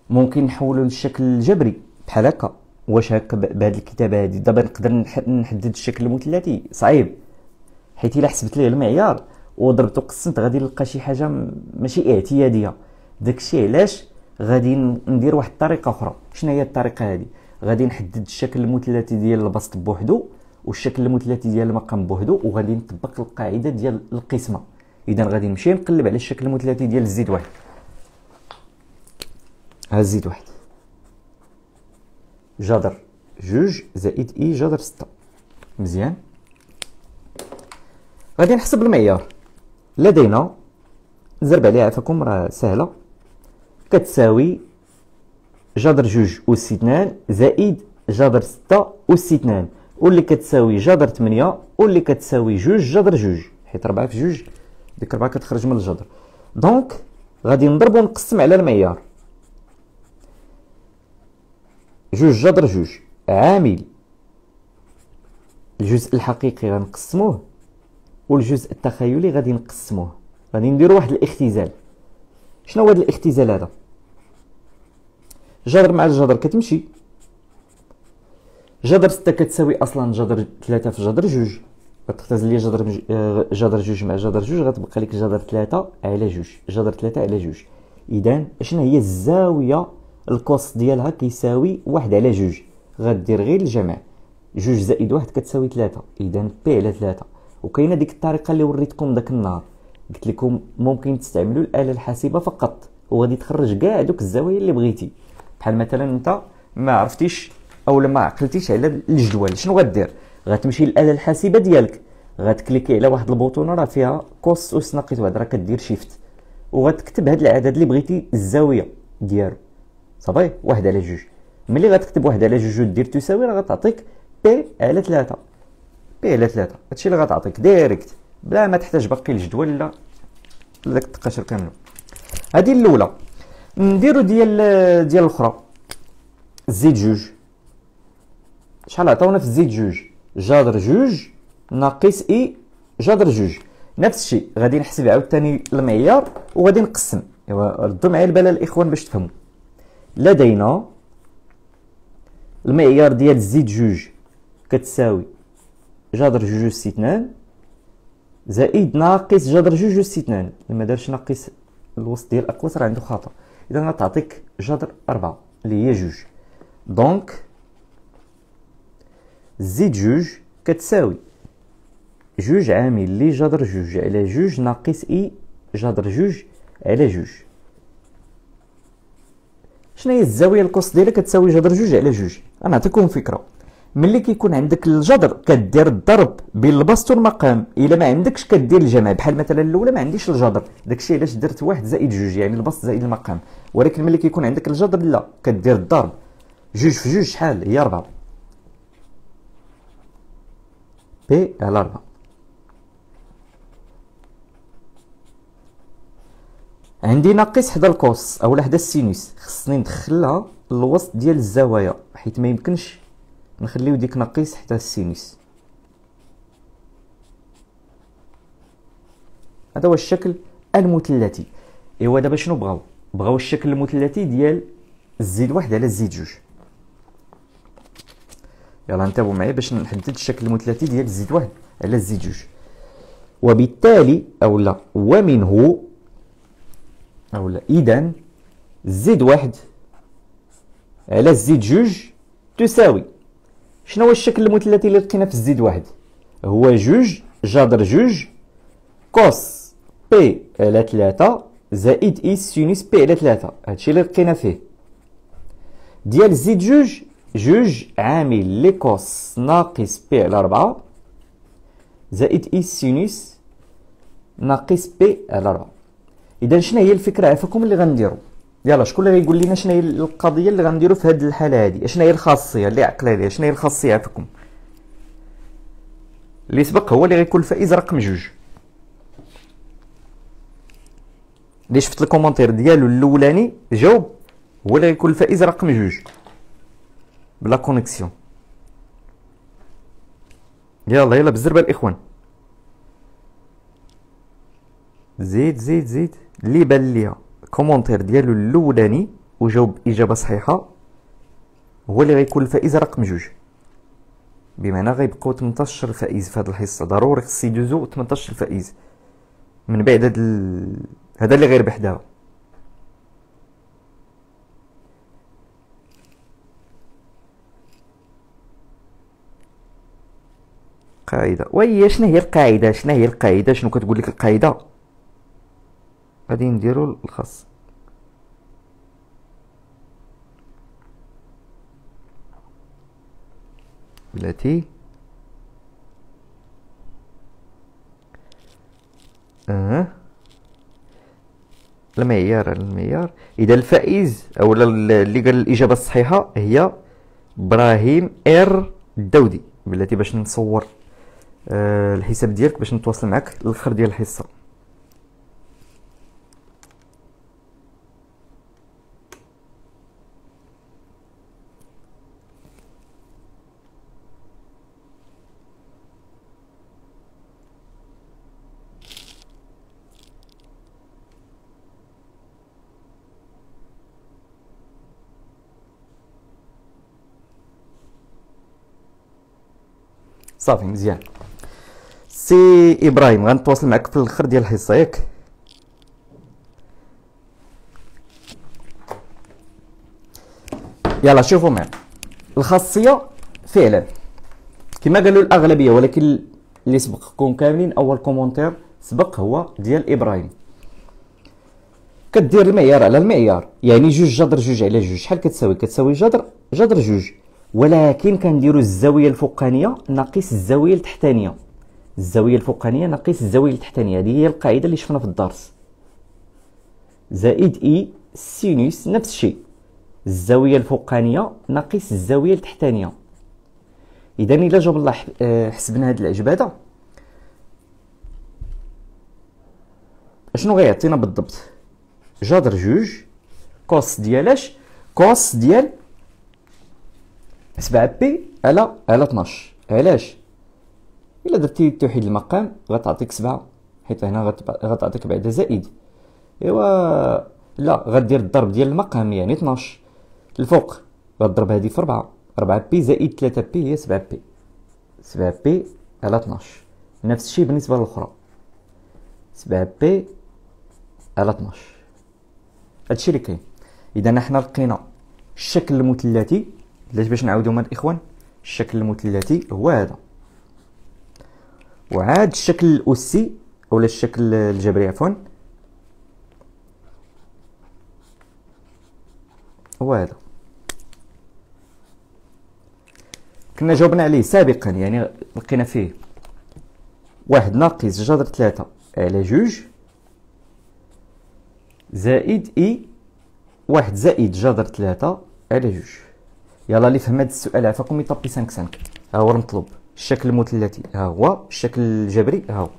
ممكن نحولو للشكل الجبري بحال هكا. واش هكا بهاد الكتابه هادي دابا نقدر نحدد الشكل المثلثي؟ صعيب، حيت الا حسبت ليه المعيار وضربتو قسمت غادي نلقى شي حاجه ماشي اعتياديه. داكشي علاش غادي ندير واحد الطريقه اخرى. شنو هي الطريقه هادي؟ غادي نحدد الشكل المثلثي ديال البسط بوحدو والشكل المثلثي ديال المقام بوحدو، وغادي نطبق القاعده ديال القسمه. اذا غادي نمشي نقلب على الشكل المثلثي ديال الزيد واحد، ها الزيد واحد جذر جوج زائد اي جذر ستة. مزيان. غادي نحسب المعيار. لدينا نزرب عليها عافاكم راه سهله، كتساوي جذر جوج واستثنان زائد جذر ستة واستثنان، واللي كتساوي جذر ثمانية، واللي كتساوي جوج جذر جوج، حيت ربعة في جوج ديك ربعة كتخرج من الجذر. دونك غادي نضرب ونقسم على المعيار. جوج جذر جوج عامل الجزء الحقيقي غنقسموه، والجزء التخيلي غادي نقسموه. غادي نديرو واحد الاختزال. شنو هو هذا الاختزال هذا؟ جذر مع الجذر كتمشي، جذر ستة كتساوي اصلا جذر ثلاثة في جذر جوج، غتختزل لي جذر جذر جوج مع جذر جوج، غتبقى لك جذر ثلاثة على جوج جذر ثلاثة على جوج. اذا شنو هي الزاويه القص ديالها؟ كيساوي واحد على جوج، غدير غير الجمع. جوج زائد واحد كتساوي ثلاثة، إذا بي على ثلاثة. وكاينه ديك الطريقه اللي وريتكم داك النهار، قلت لكم ممكن تستعملوا الآلة الحاسبة فقط وغادي تخرج كاع دوك الزوايا اللي بغيتي. بحال مثلا انت ما عرفتيش او ما عقلتيش على الجدول، شنو غدير؟ غتمشي للآلة الحاسبة ديالك، غتكليكي على واحد البوطونه راه فيها قوس أس ناقص واحد، راه كدير شيفت وغتكتب هاد العدد اللي بغيتي الزاويه ديالو، صافي واحد على جوج. ملي غتكتب واحد على جوج ودير تساوي راه غتعطيك بي على ثلاثة، بي على ثلاثة هادشي اللي غتعطيك ديريكت بلا ما تحتاج باقي الجدول لا داك التقاشر كاملين. هذه الاولى. نديرو ديال ديال الاخرى زيد جوج. شحال عطاونا في زيد جوج؟ جذر جوج ناقص اي جذر جوج. نفس الشيء غادي نحسب عاوتاني المعيار وغادي نقسم. ايوا ردوا معايا البال الاخوان باش تفهموا. لدينا المعيار ديال زيد جوج كتساوي جذر جوج أس اثنان زائد ناقص جذر جوج أس اثنان، ما دارش ناقص الوسط ديال الاقواس راه عنده خطأ. اذا غتعطيك جذر أربعة اللي هي جوج. دونك زيد جوج كتساوي جوج عامل لي جذر جوج على جوج ناقص اي جذر جوج على جوج. شنو هي الزاويه القوس ديالها؟ كتساوي جذر جوج على جوج. انا نعطيكم فكره، ملي كيكون عندك الجذر كدير الضرب بين البسط والمقام، الا ما عندكش كدير الجمع. بحال مثلا الاولى ما عنديش الجذر، داكشي علاش درت واحد زائد جوج يعني البسط زائد المقام. ولكن ملي كيكون عندك الجذر لا كدير الضرب، جوج في جوج شحال هي أربعة، بي على أربعة. عندي ناقص حدا القوس اولا حدا السينوس، خصني ندخلها للوسط ديال الزوايا حيت ما يمكنش نخليو ديك ناقص حدا السينوس. هذا هو الشكل المثلثي. ايوا دابا شنو بغاو؟ بغاو الشكل المثلثي ديال الزيد واحد على الزيد جوج. يلا نتابعوا معايا باش نحدد الشكل المثلثي ديال الزيد واحد على الزيد جوج. وبالتالي اولا ومنه اولا اذا زيد واحد على زيد جوج تساوي شنو هو الشكل المثلثي اللي لقينا في الزيد واحد؟ هو جوج جذر جوج كوس بي على ثلاثة زائد اي سينوس بي على ثلاثة. هادشي اللي لقينا فيه. ديال زيد جوج جوج عامل لي كوس ناقص بي على أربعة زائد اي سينوس ناقص بي على أربعة. اذا شنو هي الفكره عافاكم اللي غنديروا؟ يلا شكون اللي غيقول لنا شنو هي القضيه اللي غنديروا في هذه الحاله هذه؟ شنو هي الخاصيه اللي عقل عليها؟ شنو هي الخاصيه عافاكم؟ اللي سبق هو اللي غيكون الفائز رقم جوج. اللي شفت الكومنتير ديالو الاولاني جاوب هو اللي غيكون الفائز رقم جوج بلا كونيكسيون. يلا يلا بالزربه الاخوان. زيد زيد زيد اللي بان ليا الكومونتير ديالو الاولاني وجاوب اجابه صحيحه هو اللي غيكون الفائز رقم جوج. بمعنى غيبقاو ثمنطاش فائز في هذه الحصه، ضروري خص يدوزو ثمنطاش فائز من بعد هذا ال... هذا اللي غيربح دابا. قاعده وهي شنو هي القاعده؟ شنو هي القاعده؟ شنو كتقول لك القاعده؟ غادي نديرو الخاص. بلاتي اه المعيار المعيار. اذا الفائز او اللي قال الاجابه الصحيحه هي ابراهيم ار الدودي. بلاتي باش نصور آه الحساب ديالك باش نتواصل معك للاخر ديال الحصه. صافي مزيان سي ابراهيم، غنتواصل معك في الاخر ديال الحصه ياك. يلا شوفوا معايا الخاصيه فعلا كما قالوا الاغلبيه، ولكن اللي سبقكم كاملين اول كومونتير سبق هو ديال ابراهيم. كدير المعيار على المعيار، يعني جوج جذر جوج على جوج شحال كتساوي؟ كتساوي جذر جذر جوج، ولكن كنديروا الزاويه الفوقانيه ناقص الزاويه التحتانيه، الزاويه الفوقانيه ناقص الزاويه التحتانيه، هذه هي القاعده اللي شفنا في الدرس. زائد اي سينوس نفس الشيء، الزاويه الفوقانيه ناقص الزاويه التحتانيه. اذا الا جاب الله حسبنا هذا العجب هذا اشنو غيعطينا بالضبط؟ جذر جوج كوس ديالاش؟ كوس ديال سبعة بي على على اثناش. علاش؟ الا درتي توحيد المقام غتعطيك سبعة، حيت هنا غتعطيك بعدا زائد. ايوا لا، غدير الضرب ديال المقام يعني اثناش الفوق، غضرب هذه في أربعة، أربعة بي زائد ثلاثة بي هي سبعة بي، سبعة بي على اثناش. نفس الشيء بالنسبه للاخرى، سبعة بي على اثناش. هادشي اللي كاين. اذا حنا لقينا الشكل المثلثي، علاش باش نعاودو مع الاخوان، الشكل المثلثي هو هذا. وعاد الشكل الاسي اولا الشكل الجبري عفوا هو هذا، كنا جاوبنا عليه سابقا، يعني لقينا فيه واحد ناقص جذر ثلاثة على جوج زائد اي واحد زائد جذر ثلاثة على جوج. يلا اللي فهم هذا السؤال عفاكم يطبي خمسة خمسة، ها هو المطلوب، الشكل المثلثي ها هو، الشكل الجبري ها هو.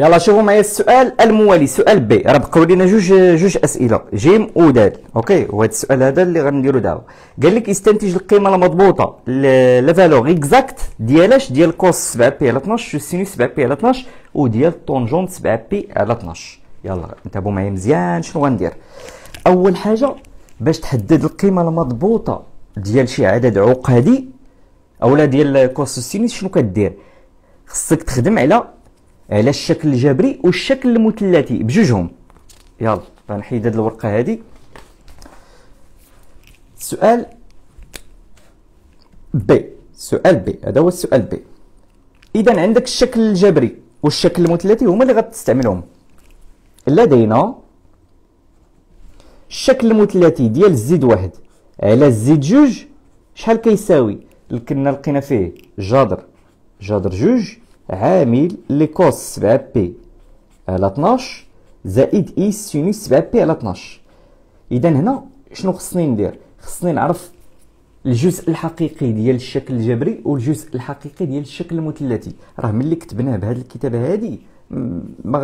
يلا شوفوا معايا السؤال الموالي، سؤال بي، راه بقاو لينا جوج جوج اسئله جيم ودال، اوكي. وهذا السؤال هذا اللي غنديرو دابا، قال لك استنتج القيمه المضبوطه لا فالور اكزاكت ديالاش؟ ديال كوس سبعة بي على اثناش، سينوس سبعة بي على اثناش، وديال طونجونت سبعة بي على اثناش. يلا انتبهوا معايا مزيان شنو غندير. اول حاجه باش تحدد القيمه المضبوطه ديال شي عدد عقدي اولا ديال كوس السينوس، شنو كدير؟ خصك تخدم على على الشكل الجبري والشكل المثلثي بجوجهم. يلا غنحيد هاد الورقه هادي. سؤال بي، سؤال بي هذا هو السؤال بي. اذا عندك الشكل الجبري والشكل المثلثي هما اللي غتستعملهم. لدينا الشكل المثلثي ديال الزيد واحد على الزيد جوج شحال كيساوي؟ كنا لقينا فيه جذر جذر جوج عامل لكوس سبعة بي على اثناش زائد اي سينوس سبعة بي على اثناش. اذا هنا شنو خصني ندير؟ خصني نعرف الجزء الحقيقي ديال الشكل الجبري والجزء الحقيقي ديال الشكل المثلثي. راه ملي كتبناه بهذه الكتابه هذه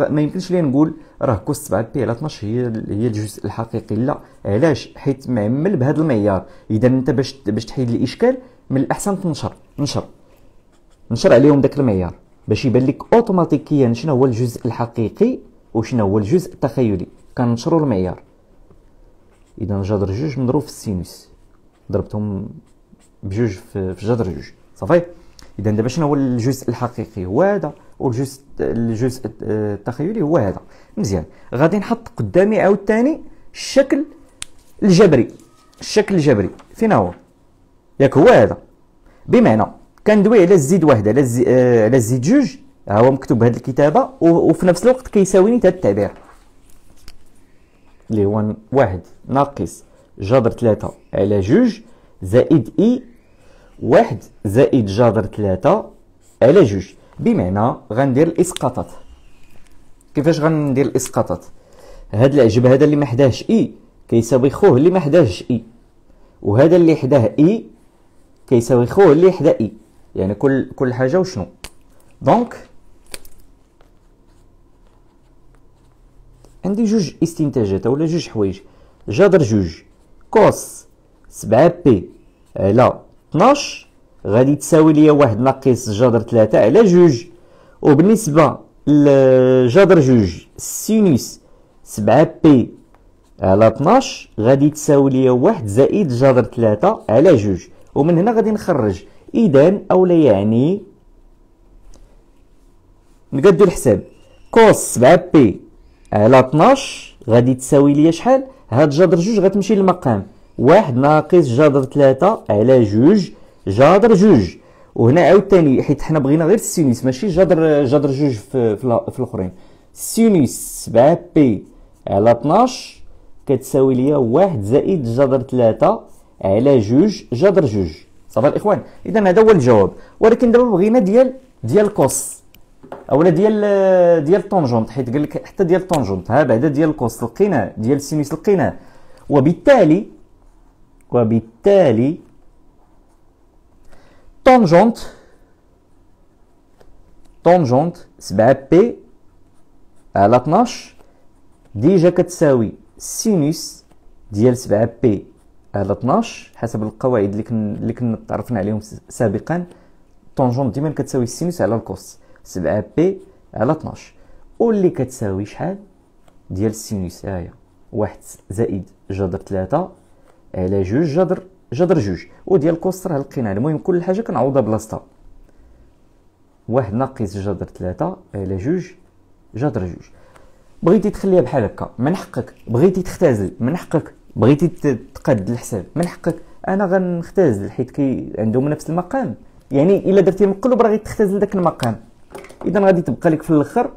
ما يمكنش لي نقول راه كوس سبعة بي على اثناش هي هي الجزء الحقيقي، لا. علاش؟ حيت معمل بهذا المعيار. اذا انت باش باش تحيد الاشكال من الاحسن تنشر نشر نشر عليهم ذاك المعيار باش يبان لك اوتوماتيكيا شنو هو الجزء الحقيقي وشنو هو الجزء التخيلي. كنشروا المعيار. اذا جذر جوج مضروب في السينوس، ضربتهم بجوج في جذر جوج، صافي. اذا دابا شنو هو الجزء الحقيقي؟ هو هذا، والجزء الجزء التخيلي هو هذا. مزيان، غادي نحط قدامي عاوتاني الشكل الجبري. الشكل الجبري فين هو؟ ياك هو هذا، بمعنى كندوي على الزيد واحد على الزي... على الزيد جوج، ها هو مكتوب بهذه الكتابه، و... وفي نفس الوقت كيساويني هذا التعبير اللي هو واحد ناقص جذر ثلاثة على جوج زائد اي واحد زائد جذر ثلاثة على جوج. بمعنى غندير الاسقاطات. كيفاش غندير الاسقاطات؟ هذا العجب هذا اللي ما حداهش اي كيساوي خوه اللي ما حداهش اي، وهذا اللي حداه اي كيساوي خوه اللي حدا اي. يعني كل كل حاجه وشنو. دونك عندي جوج استنتاجات اولا جوج حوايج، جذر جوج كوس سبعة بي على اثناش غادي تساوي ليا واحد ناقص جذر ثلاثة على جوج. وبالنسبه لجذر جوج سينوس سبعة بي على اثناش غادي تساوي ليا واحد زائد جذر ثلاثة على جوج، ومن هنا غادي نخرج. اذا اولا يعني نقدو الحساب كوس سبعة بي على اثناش غادي تساوي ليا شحال؟ هاد جذر جوج غتمشي للمقام واحد ناقص جذر ثلاثة على جوج جذر جوج. وهنا عاوتاني حيت حنا بغينا غير السينوس ماشي جذر جذر جوج في في الاخرين، سينوس سبعة بي على اثناش كتساوي ليا واحد زائد جذر ثلاثة على جوج جذر جوج. صافي الاخوان، اذا هذا هو الجواب. ولكن دابا بغينا ديال ديال كوس اولا ديال ديال طونجونت، حيت قال لك حتى ديال طونجونت ها بعدا ديال كوس لقيناه، ديال سينوس لقيناه، وبالتالي وبالتالي طونجونت طونجونت سبعة بي على اثناش ديجا كتساوي سينوس ديال سبعة بي على اثناش حسب القواعد اللي كن اللي كنا تعرفنا عليهم سابقا. طونجونت ديما كتساوي السينوس على الكوس سبعة بي على اثناش، واللي كتساوي شحال ديال السينوس ها هي واحد زائد جذر ثلاثة على جوج جذر جذر جوج، وديال كوس راه لقيناه. المهم كل حاجه كنعوضها بلاصتها، واحد ناقص جذر ثلاثة على جوج جذر جوج. بغيتي تخليها بحال هكا من حقك، بغيتي تختازل من حقك، بغيتي تقاد الحساب من حقك. انا غنختازل حيت كي عندهم نفس المقام، يعني الا درتي مقلوب راه غتختازل داك المقام. اذا غادي تبقى لك في الاخر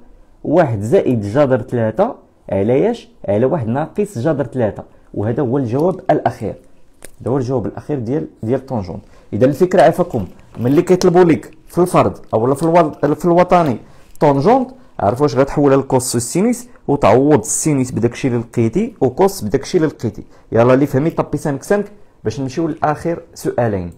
واحد زائد جذر ثلاثة على ياش على واحد ناقص جذر ثلاثة. وهذا هو الجواب الاخير، هذا هو الجواب الاخير ديال ديال طونجونت. اذا الفكره عافاكم، ملي كيطلبوا لك في الفرد اولا في الوض... في الوطني طونجونت، عرف واش غتحولها لكوس والسينوس وتعوض السينوس بداكشي اللي لقيتي وكوس بداكشي اللي لقيتي. يلا اللي فهمي طبي سانك سانك باش نمشيو لاخر سؤالين.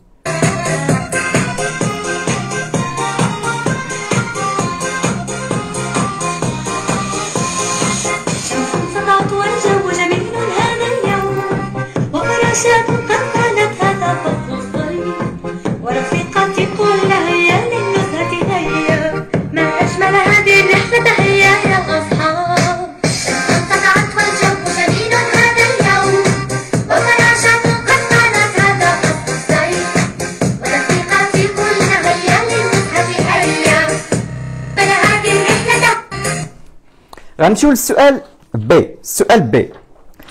غنمشيو للسؤال بي. السؤال بي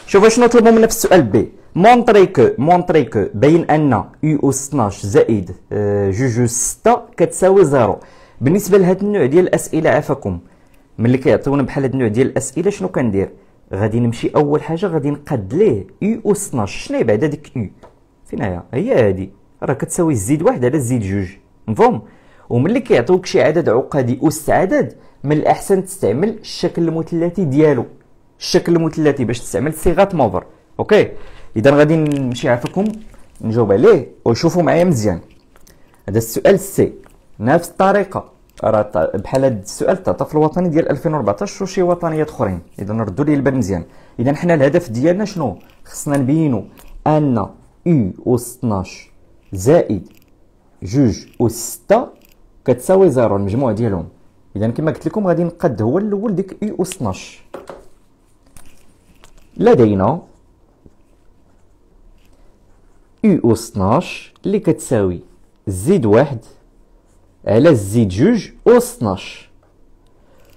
شوفوا شنو طلبوا منا في السؤال بي. مونطري كو مونطري كو بين ان يو اس اثناش زائد جوج اس ستة كتساوي صفر. بالنسبه لهذا النوع ديال الاسئله عافاكم، ملي كيعطيونا بحال هذا النوع ديال الاسئله شنو كندير؟ غادي نمشي اول حاجه غادي نقاد ليه يو اس اثناش. شنو هي بعدا ديك يو؟ فين هي؟ هي هذه راه كتساوي زيد واحد على زيد جوج، مفهوم؟ وملي كيعطيوك شي عدد عقدي اس عدد، من الاحسن تستعمل الشكل المثلثي ديالو، الشكل المثلثي باش تستعمل صيغه موفر. اوكي، اذا غادي نمشي عافاكم نجاوب عليه وشوفوا معايا مزيان. هذا السؤال سي نفس الطريقه راه بحال هذا السؤال تاع في الوطني ديال ألفين وأربعطاش وشي وطنيات اخرين. اذا نردوا ليه البال مزيان. اذا حنا الهدف ديالنا شنو؟ خصنا نبينوا ان يو اس اثناش زائد جوج اس ستة كتساوي صفر، المجموع ديالهم. اذا كما قلت لكم غادي نقد هو الاول ديك يو اس اثناش. لدينا يو اس اثناش اللي كتساوي زيد واحد على زيد جوج اس اثناش،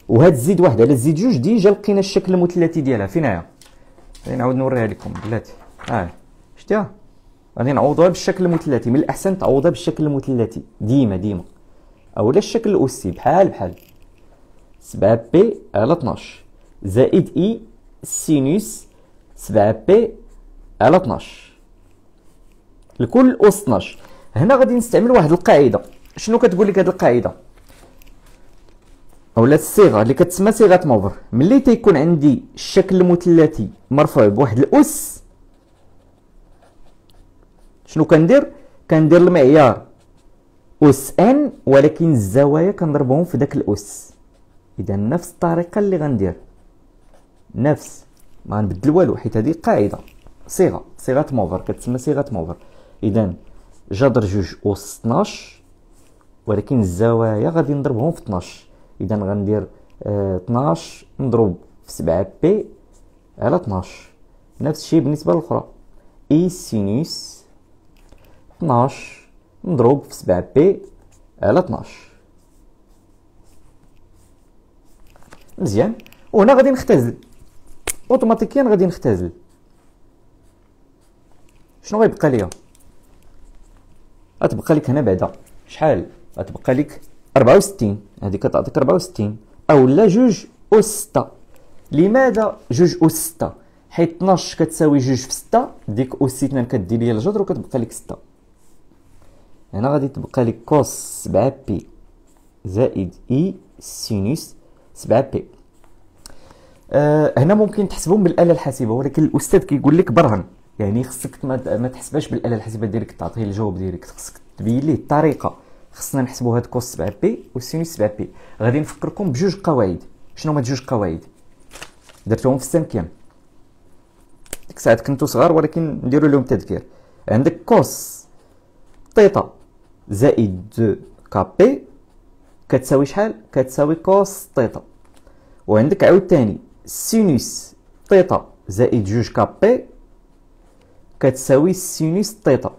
وهاد زيد واحد على زيد جوج ديجا لقينا الشكل المثلثي ديالها. فين هي؟ غادي نعاود نوريها لكم بلاتي. اه شتيها، غادي نعوضوها بالشكل المثلثي. من الاحسن تعوضها بالشكل المثلثي ديما ديما. اولا الشكل الاسي بحال بحال سبعة بي على اثناش زائد اي سينوس سبعة بي على اثناش لكل اس اثناش. هنا غادي نستعمل واحد القاعده. شنو كتقول لك هذه القاعده اولا الصيغه اللي كتسمى صيغه موفر؟ ملي تيكون عندي الشكل المثلثي مرفوع بواحد الاس شنو كندير؟ كندير المعيار أسان ولكن الزوايا كنضربهم في داك الأس. إذا نفس الطريقة اللي غندير، نفس ما غنبدل والو، حيت هذه قاعدة صيغة صيغة موفر، كتسمى صيغة موفر. إذا جذر جوج أس اثناش ولكن الزوايا غادي نضربهم في اثناش. إذا غندير اه اثناش مضروب في سبعة بي على اثناش. نفس الشيء بالنسبة للأخرى، إي سينوس اثناش مضروب في سبعة بي على اثناش. مزيان، وهنا غادي نختزل اوتوماتيكيا، غادي نختزل. شنو غيبقى ليا؟ غتبقى لك هنا بعدا شحال؟ غتبقى لك أربعة وستين، هذه كتعطيك أربعة وستين اولا جوج أس ستة. لماذا جوج أس ستة؟ حيت اثناش كتساوي جوج في ستة، ديك أس اثنان كدير ليا الجذر وكتبقى لك ستة. هنا غادي تبقى لك كوس سبعة بي زائد اي سينوس سبعة بي. أه هنا ممكن تحسبهم بالآلة الحاسبة، ولكن الأستاذ كيقول لك برهن، يعني خصك ما, ما تحسبهاش بالآلة الحاسبة ديريكت تعطيه الجواب ديريكت، خصك تبين ليه الطريقة. خصنا نحسبوا هاد كوس سبعة بي والسينوس سبعة بي. غادي نفكركم بجوج قواعد. شنو هما جوج قواعد؟ درتهم في السمكان، ديك الساعات كنتو صغار ولكن نديرو لهم تذكير. عندك كوس تيتا زائد دو كابي كتساوي شحال؟ كتساوي كوس تيتا. وعندك عاوتاني سينوس تيتا زائد جوج كابي كتساوي سينوس تيتا.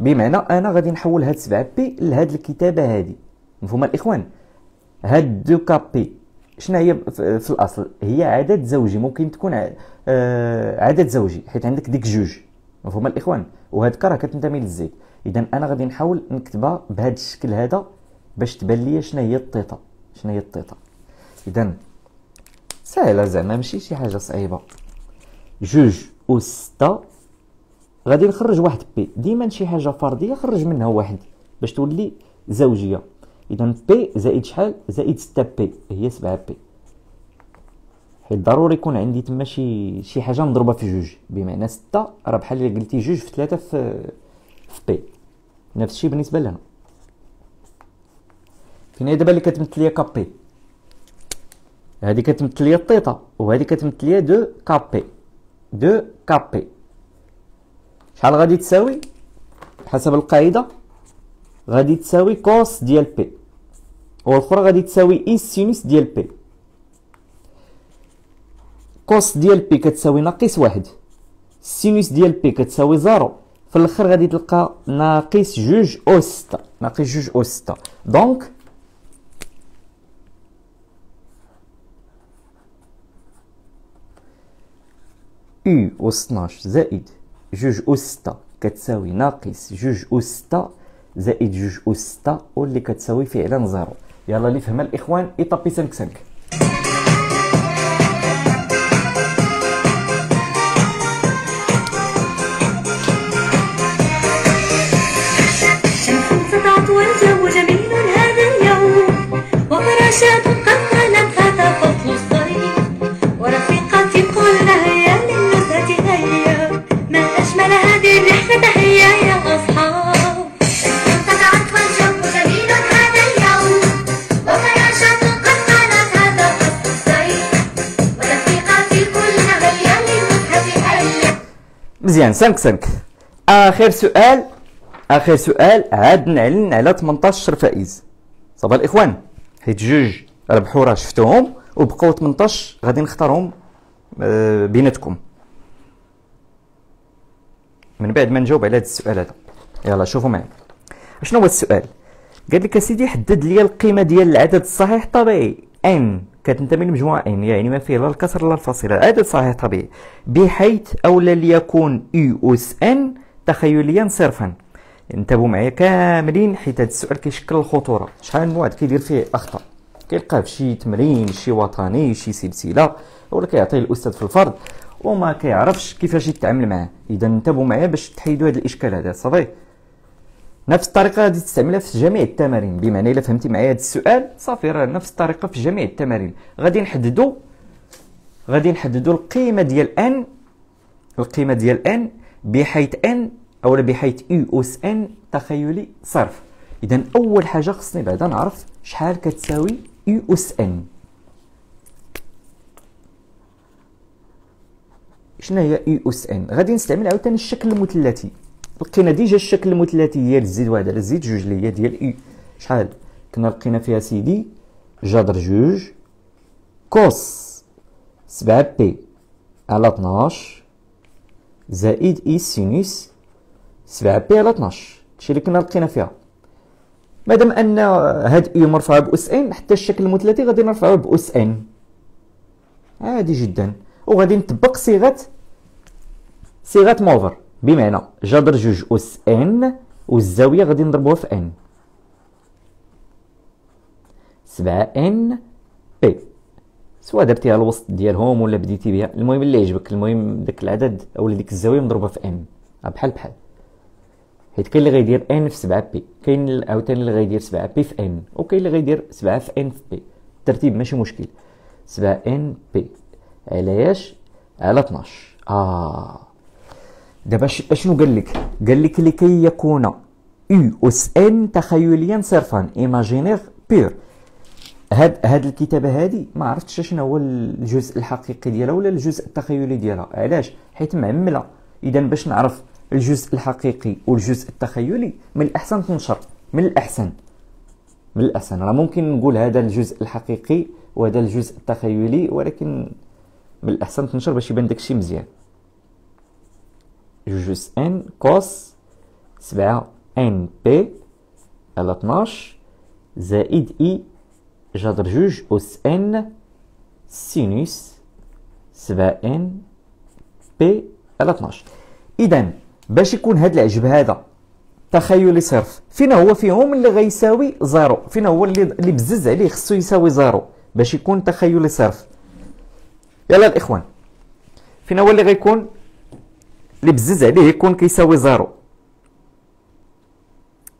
بمعنى انا غادي نحول هاد سبعة بي لهاد الكتابه هادي. مفهوم الاخوان؟ هاد دو كابي شنو هي في الاصل؟ هي عدد زوجي، ممكن تكون عدد زوجي حيت عندك ديك جوج. مفهوم الاخوان؟ وهاد كره كتنتمي للزيت. اذا انا غادي نحاول نكتبها بهاد الشكل هذا باش تبان ليا شنو هي الطيطه، شنو هي الطيطه. اذا ساهله زعما، ماشي شي حاجه صعيبه. جوج و ستة غادي نخرج واحد بي، ديما شي حاجه فرديه خرج منها واحد باش تولي زوجيه. اذا بي زائد شحال؟ زائد ستة بي هي سبعة بي، حيت ضروري يكون عندي تما شي شي حاجه مضروبه في جوج. بمعنى ستة راه بحال اللي قلتي جوج في ثلاثة في في بي. نفس الشيء بالنسبه لهنا. فين هي دابا اللي كتمثل ليا كابي؟ هذه كتمثل ليا الطيطه وهذه كتمثل ليا دو كابي. دو كابي شحال غادي تساوي؟ حسب القاعده غادي تساوي كوس ديال بي، والاخرى غادي تساوي اي سينوس ديال بي. كوس ديال بي كتساوي ناقص واحد، سينوس ديال بي كتساوي زيرو، في الاخر غادي تلقى ناقص جوج او ستة، ناقص جوج او ستة. دونك يو أس اثناش زائد جوج أس ستة كتساوي ناقص جوج أس ستة زائد جوج أس ستة واللي كتساوي فعلا زيرو. يلا اللي فهمها الاخوان ايطابي سنك سنك. مزيان، سانك سانك. اخر سؤال، اخر سؤال عاد نعلن على ثمنطاش فائز. صافا الاخوان، حيت جوج ربحوا راه شفتوهم وبقاو ثمنطاش غادي نختارهم بيناتكم من بعد ما نجاوب على هذا السؤال هذا. يلا شوفوا معايا شنو هو السؤال. قال لك اسيدي حدد لي القيمه ديال العدد الصحيح الطبيعي ان كتنتمي لمجموعة ان، يعني ما فيه لا الكسر لا الفاصلة، عدد صحيح طبيعي، بحيث أولى ليكون يو أس ان تخيليا صرفا. انتبهوا معايا كاملين حيت هذا السؤال كيشكل الخطورة. شحال من واحد كيدير فيه أخطاء، كيلقاه في شي تمرين شي وطني شي سلسلة ولا كيعطيه الأستاذ في الفرض وما كيعرفش كيفاش يتعامل معاه. إذا انتبهوا معايا باش تحيدوا هذا الإشكال هذا. صافي، نفس الطريقه غادي تستعملها في جميع التمارين. بمعنى الا فهمتي معايا هذا السؤال صافي، راه نفس الطريقه في جميع التمارين. غادي نحددوا غادي نحددوا القيمه ديال ان، القيمه ديال ان بحيث ان اولا بحيث يو اس ان تخيلي صرف. إذا أول حاجة خصني بعدا نعرف شحال كتساوي يو أس إن. شنو هي يو أس إن؟ غادي نستعمل عاوتاني الشكل المثلثي، لقينا ديجا الشكل المثلثي هي زيد واحد على زيد جوج اللي هي ديال يو، شحال؟ كنا لقينا فيها سيدي جذر جوج كوس سبعة بي على اثناش زائد إي سينوس سبعة بي على اثناش، هادشي اللي كنا لقينا فيها. مادام أن هاد إي مرفوعة بأس إن حتى الشكل المثلثي غادي نرفعوه بأس إن، عادي جدا. وغادي نطبق صيغة صيغة موفر، بمعنى جذر جوج أس إن والزاوية غادي نضربوها في إن، سبعة إن بي، سواء درتيها الوسط ديالهم ولا بديتي بها، المهم اللي يعجبك، المهم داك العدد أو ديك الزاوية مضروبة في إن، بحال بحال. حيت كاين اللي غيدير ان في سبعة بي، كاين عاوتاني اللي غيدير سبعة بي في ان، وكاين اللي غيدير سبعة في ان في بي، الترتيب ماشي مشكل. سبعة ان بي علاش؟ على اثناش. اه دابا اشنو قال لك؟ قال لك لكي يكون يو اس ان تخيليا صرفا ايماجينيغ بير. هاد هاد الكتابه هادي ما عرفتش شنو هو الجزء الحقيقي ديالها ولا الجزء التخيلي ديالها، علاش؟ حيت معمله. اذا باش نعرف الجزء الحقيقي والجزء التخيلي من الأحسن تنشر، من الأحسن من الأحسن راه ممكن نقول هذا الجزء الحقيقي وهذا الجزء التخيلي، ولكن من الأحسن تنشر باش يبان داكشي مزيان. جوج ان كوس سبعة ان بي على اثناش زائد اي جذر جوج أس ان سينوس سبعة ان بي على اثناش. إذا باش يكون هاد العجب هذا تخيلي صرف، فين هو فيهم اللي غيساوي زيرو؟ فين هو اللي اللي بزز عليه خصو يساوي زيرو باش يكون تخيلي صرف؟ يلا الاخوان، فين هو اللي غيكون اللي بزز عليه يكون كيساوي زيرو؟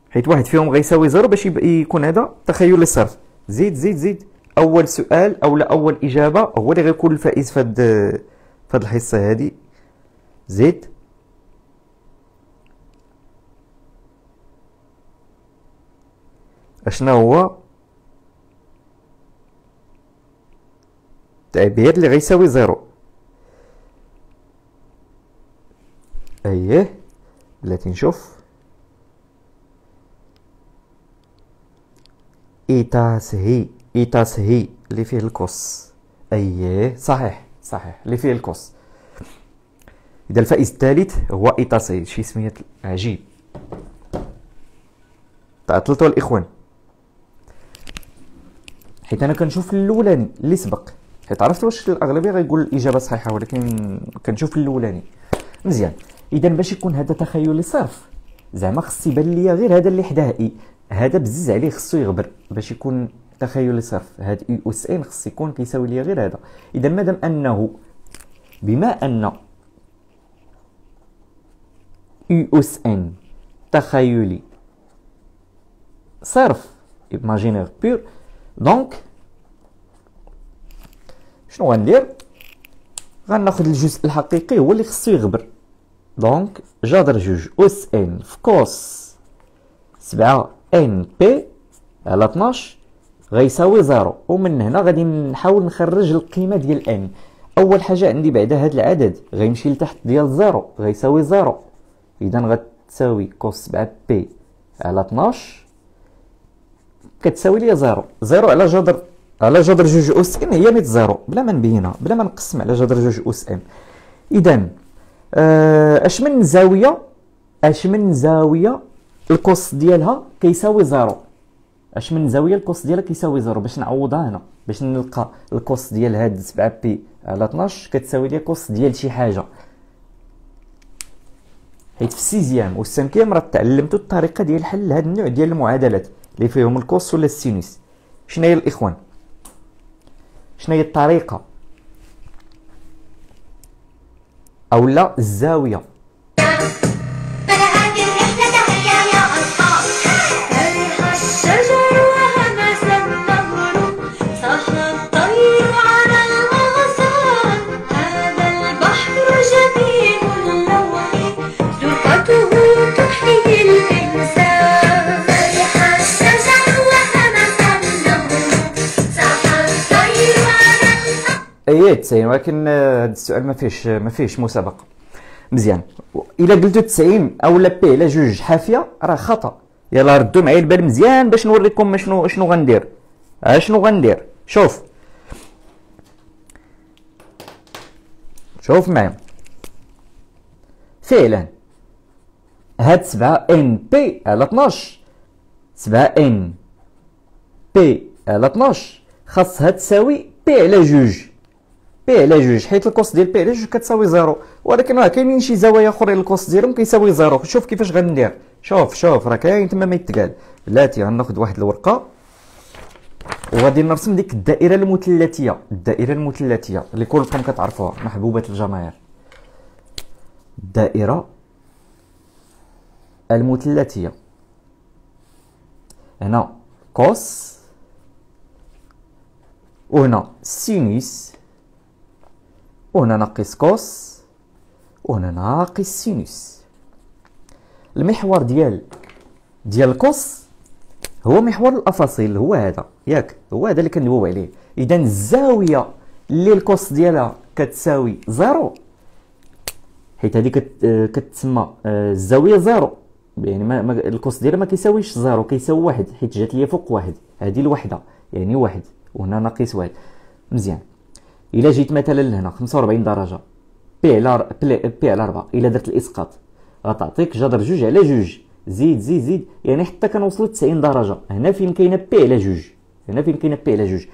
حيت واحد فيهم غيساوي زيرو باش يكون هذا تخيلي صرف. زيد زيد زيد اول سؤال او لا اول اجابه هو اللي غيكون الفائز في هاد في هاد الحصه هادي. زيد اشنا هو التعبير اللي غيساوي زيرو؟ ايه بلاتي نشوف ايتاس هي ايتاس هي اللي فيه القوس. ايه صحيح صحيح اللي فيه القوس. اذا الفائز الثالث هو ايتاس هي. شي سمية عجيب، تعطلتوا الاخوان حيت انا كنشوف الاولاني اللي سبق، حيت عرفت واش الاغلبيه غيقول الاجابه صحيحه ولكن كنشوف الاولاني مزيان. اذا باش يكون هذا تخيلي صرف زعما خص يبان ليا غير هذا اللي حداه اي، هذا بزز عليه خصو يغبر باش يكون تخيلي صرف. هاد اي اس ان خص يكون كيساوي ليا غير هذا. اذا مادام انه بما ان اي اس ان تخيلي صرف ايماجينير بير، دونك شنو غندير؟ غناخد الجزء الحقيقي هو اللي خصو يغبر، دونك جذر جوج أس إن في كوس سبعة إن بي على اثناش غيساوي زيرو، ومن هنا غادي نحاول نخرج القيمة ديال إن. أول حاجة عندي بعدا هاد العدد غيمشي لتحت ديال زيرو غيساوي زيرو، إذا غتساوي كوس سبعة بي على اثناش كتساوي لي زيرو. زيرو على جذر على جذر جوج أس إن هي ميت زيرو بلا ما نبينها، بلا ما نقسم على جذر جوج أس إن. إذا أش من زاوية أش من زاوية القوس ديالها كيساوي زيرو، أش من زاوية القوس ديالها كيساوي زيرو باش نعوضها هنا، باش نلقى القوس ديال هاد سبعة بي على اثناش كتساوي لي قوس ديال شي حاجة. حيت في السيزيام والسانكيام راه تعلمتو الطريقة ديال حل هاد النوع ديال المعادلات اللي فيهم القوس ولا السينوس. شناهي الاخوان؟ شناهي الطريقه او لا الزاويه فيه تسعين، ولكن هذا السؤال ما فيهش ما فيهش مسابقه مزيان. الا قلتو تسعين اولا بي لا جوج حافيه راه خطا. يلا ردوا معايا البال مزيان باش نوريكم شنو شنو غندير. اشنو غندير؟ شوف شوف معايا فعلا هاد سبعة ان بي على اثناش، سبعة ان بي على اثناش خاصها تساوي بي على جوج، بي على جوج حيت الكوس ديال بي على جوج كتساوي زيرو، ولكن راه كاينين شي زوايا اخرين الكوس ديالهم كيساوي زيرو. شوف كيفاش غندير، شوف شوف راه كاين تما ما يتقال. بلاتي غناخد واحد الورقه وغادي نرسم ديك الدائره المثلثيه، الدائره المثلثيه اللي كلكم كتعرفوها محبوبه الجماهير، الدائره المثلثيه. هنا كوس وهنا سينوس وهنا ناقص كوس وهنا ناقص سينوس. المحور ديال ديال الكوس هو محور الافاصيل، هو هذا ياك، هو هذا اللي كندويو عليه. اذا الزاويه اللي الكوس ديالها كتساوي زيرو حيت هذه كتسمى الزاويه زيرو، يعني ما الكوس ديالها ما كيساويش زيرو كيساوي واحد حيت جات ليا فوق واحد، هذه الوحده يعني واحد وهنا ناقص واحد مزيان. الا جيت مثلا لهنا خمسة وأربعين درجه بي على بي على أربعة، الا درت الاسقاط غتعطيك جذر جوج على جوج، زيد زيد زيد يعني حتى كنوصلوا تسعين درجه. هنا فين كاينه بي على جوج، هنا فين كاينه بي على جوج.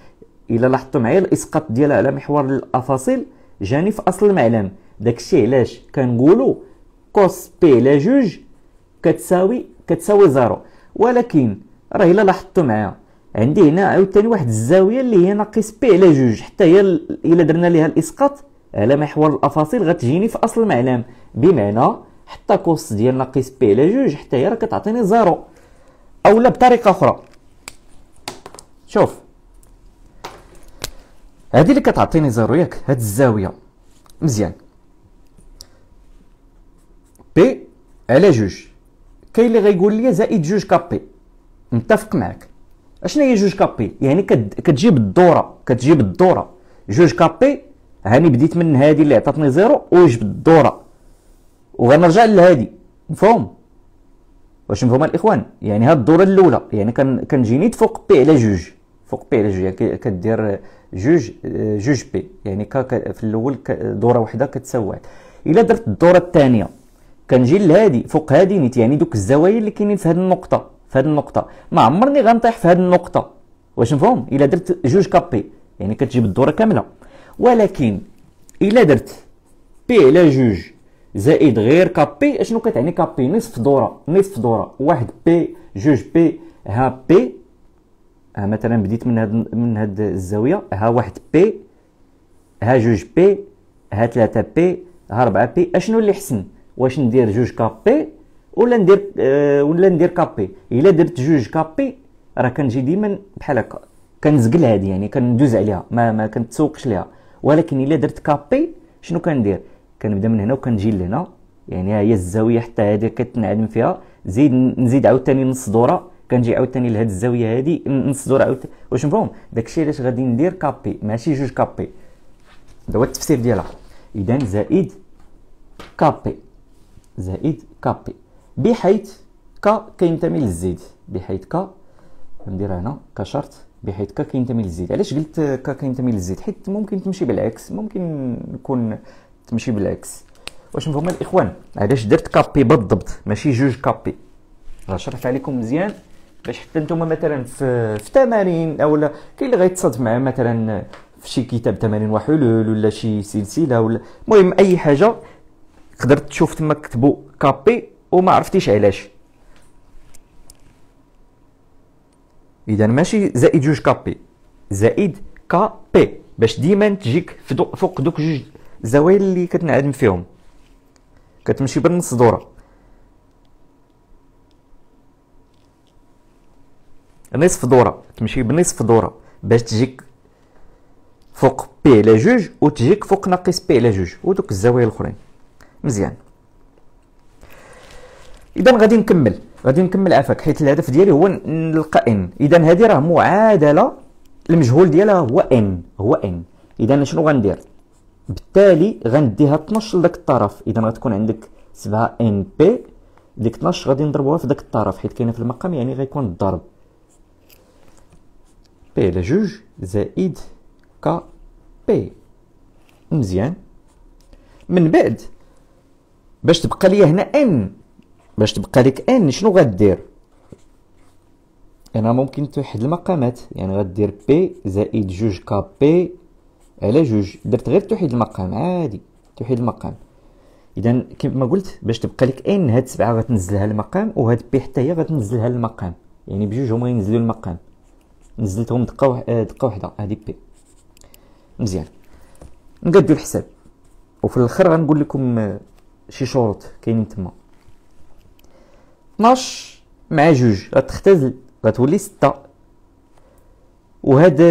الا لاحظتوا معايا الاسقاط ديالها على محور الافاصيل جاني في اصل المعلم، داكشي علاش كنقولوا كوس بي على جوج كتساوي كتساوي زيرو. ولكن راه الا لاحظتوا معايا عندي هنا عاوتاني واحد الزاويه اللي هي ناقص بي على جوج، حتى هي الا درنا ليها الاسقاط على محور الافاصيل غتجيني في اصل المعلم، بمعنى حتى كوس ديال ناقص بي على جوج حتى هي راه كتعطيني زيرو. اولا بطريقه اخرى شوف هذه اللي كتعطيني زيرو ياك، هاد الزاويه مزيان بي على جوج. كاين اللي غيقول لي زائد جوج كابي، متفق معاك. اشنا هي جوج كابي؟ يعني كتجيب الدوره، كتجيب الدوره جوج كابي. هاني بديت من هذه اللي عطاتني زيرو وجبت الدوره وغنرجع لهادي، مفهوم؟ واش مفهوم الاخوان؟ يعني هاد الدوره الاولى يعني كنجيني فوق بي على جوج، فوق بي على جوج، يعني كدير جوج جوج بي يعني في الاول دوره واحده كتساوي واحد. الا درت الدوره الثانيه كنجي لهادي فوق هادي نيت، يعني دوك الزوايا اللي كاينين في هاد النقطه، في هاد النقطه ما عمرني غنطيح في هاد النقطه، واش مفهوم؟ الا درت جوج كابي يعني كتجيب الدوره كامله. ولكن الا درت بي على جوج زائد غير كابي، اشنو كتعني كابي؟ نصف دوره، نصف دوره، واحد بي جوج بي، ها بي ها مثلا بديت من هاد من هاد الزاويه، ها واحد بي ها جوج بي ها ثلاثة بي ها أربعة بي. اشنو اللي حسن؟ واش ندير جوج كابي ولا ندير أه ولا ندير كابي؟ الا درت جوج كابي راه كنجي ديما بحال هكا كنزقل هادي، يعني كندوز عليها ما ما كنتسوقش ليها. ولكن الا درت كابي شنو كندير؟ كنبدا من هنا وكنجي لهنا، يعني ها هي الزاويه حتى هادي كتنعدم فيها، زيد نزيد عاوتاني نص دوره كنجي عاوتاني لهاد الزاويه هادي نص دوره عاوتاني، واش مفهوم؟ داكشي علاش غادي ندير كابي ماشي جوج كابي، هذا هو التفسير ديالها. اذا زائد كابي، زائد كابي بحيث ك كينتمي للزيد، بحيث ك نديرها هنا كشرط، بحيث ك كينتمي للزيد. علاش قلت ك كينتمي للزيد؟ حيت ممكن تمشي بالعكس، ممكن نكون تمشي بالعكس، واش مفهوم الاخوان؟ علاش درت كابي بالضبط ماشي جوج كابي؟ راه شرحت عليكم مزيان باش حتى نتوما مثلا في في تمارين اولا كاين اللي غيتصادف معاه مثلا في شي كتاب تمارين وحلول ولا شي سلسله ولا المهم اي حاجه قدرت تشوف تما كتبوا كابي وما عرفتيش علاش. اذا ماشي زائد جوج كابي، زائد كابي باش ديما تجيك فوق دوك جوج الزوايا اللي كتنعدم فيهم، كتمشي بالنص دوره. نصف دوره تمشي بنصف دوره باش تجيك فوق بي على جوج وتجيك فوق ناقص بي على جوج ودوك الزوايا الاخرين مزيان. اذا غادي نكمل، غادي نكمل عافاك حيت الهدف ديالي هو نلقى ان. اذا هذه راه معادله المجهول ديالها هو ان، هو ان اذا انا شنو غندير؟ بالتالي غنديها اثنا عشر لذاك الطرف، اذا غتكون عندك سبعة ان بي، ديك اثنا عشر غادي نضربوها في ذاك الطرف حيت كاينه في المقام، يعني غيكون الضرب بي على جوج زائد كا بي. مزيان. من بعد باش تبقى لي هنا ان، باش تبقى لك ان شنو غدير؟ هنا ممكن توحد المقامات، يعني غدير بي زائد جوج كا بي على جوج، درت غير توحيد المقام عادي، توحيد المقام. اذا كيما قلت باش تبقى لك ان، هاد سبعة غتنزلها المقام وهاد بي حتى هي غتنزلها المقام، يعني بجوج هما غينزلوا المقام، نزلتهم دقه دقه وحده هادي بي. مزيان، نقادو الحساب وفي الاخر غنقول لكم شي شروط كاينين تما. اثنا عشر مع جوج غتختزل غتولي ستة، وهاد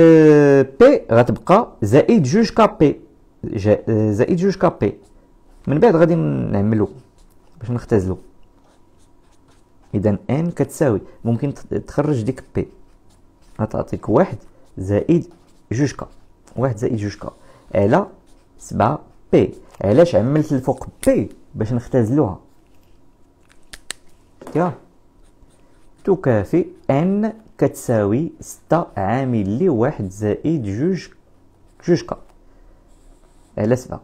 بي غتبقى زائد جوج كابي، زائد جوج كابي. من بعد غادي نعملو باش نختزلو، اذا ان كتساوي ممكن تخرج ديك بي غتعطيك واحد زائد جوج كا، واحد زائد جوج كا على سبعة بي. علاش عملت الفوق بي؟ باش نختزلوها. يا تكافي ان كتساوي ستة عامل لي واحد زائد جوج جوج كا على سبعة.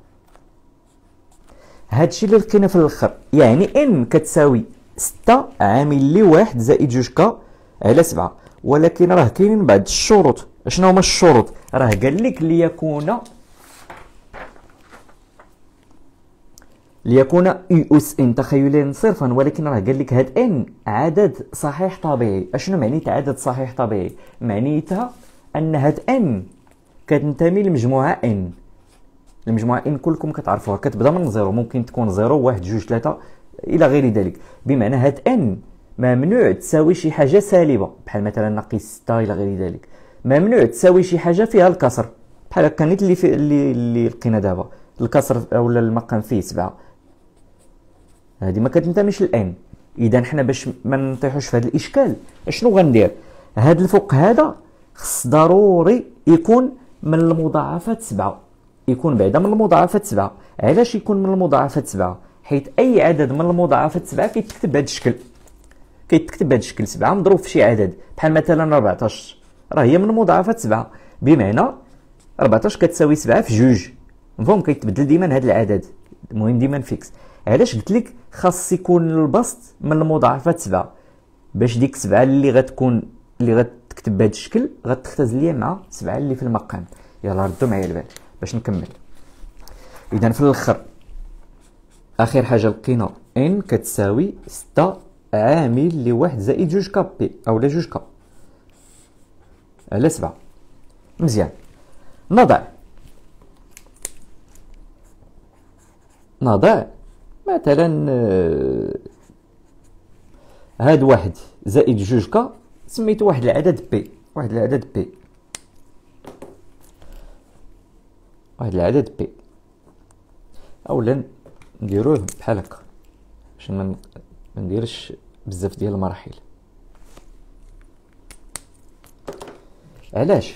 هادشي اللي لقينا في الاخر، يعني ان كتساوي ستة عامل لي واحد زائد جوج كا على سبعة. ولكن راه كاينين بعض الشروط. شنو هما الشروط؟ راه قال لك ليكون ليكون اي اس ان تخيليا صرفا، ولكن راه قال لك هاد ان عدد صحيح طبيعي. اشنو معنيت عدد صحيح طبيعي؟ معنيتها ان هاد ان كتنتمي لمجموعه ان، المجموعه ان كلكم كتعرفوها كتبدا من زيرو، ممكن تكون زيرو واحد جوج ثلاثه الى غير ذلك. بمعنى هاد ان ممنوع تساوي شي حاجه سالبه بحال مثلا ناقص ستة الى غير ذلك، ممنوع تساوي شي حاجه فيها الكسر بحال هكا نيت اللي في اللي لقينا دابا، الكسر ولا المقام فيه سبعة، هذه ما كتنتميش لان. اذا حنا باش ما نطيحوش في هذا الاشكال شنو غندير؟ هذا الفوق هذا خص ضروري يكون من المضاعفات سبعة، يكون بعدا من المضاعفات سبعة. علاش يكون من المضاعفات سبعة؟ حيت اي عدد من المضاعفات سبعة كيتكتب بهذا الشكل، كيتكتب بهذا الشكل سبعة مضروب في شي عدد بحال مثلا أربعطاش، راه هي من مضاعفات سبعة. بمعنى أربعطاش كتساوي سبعة في جوج، مفهوم؟ كيتبدل ديما هذا العدد، المهم ديما فيكس. علاش قلت لك خاص يكون البسط من المضاعفات سبعة؟ باش ديك سبعة اللي غتكون اللي غتكتب بهذا الشكل غتختزل ليا مع سبعة اللي في المقام. يلا ردوا معايا البال باش نكمل. اذا في الاخر اخر حاجه لقينا ان كتساوي ستة عامل لواحد زائد جوج كابي او لا جوج كاب على سبعة. مزيان. نضع نضع مثلا هاد واحد زائد جوج كا، سميتو واحد العدد بي، واحد العدد بي، واحد العدد بي، اولا نديروه بحال هكا باش ما نديرش بزاف ديال المراحل. علاش؟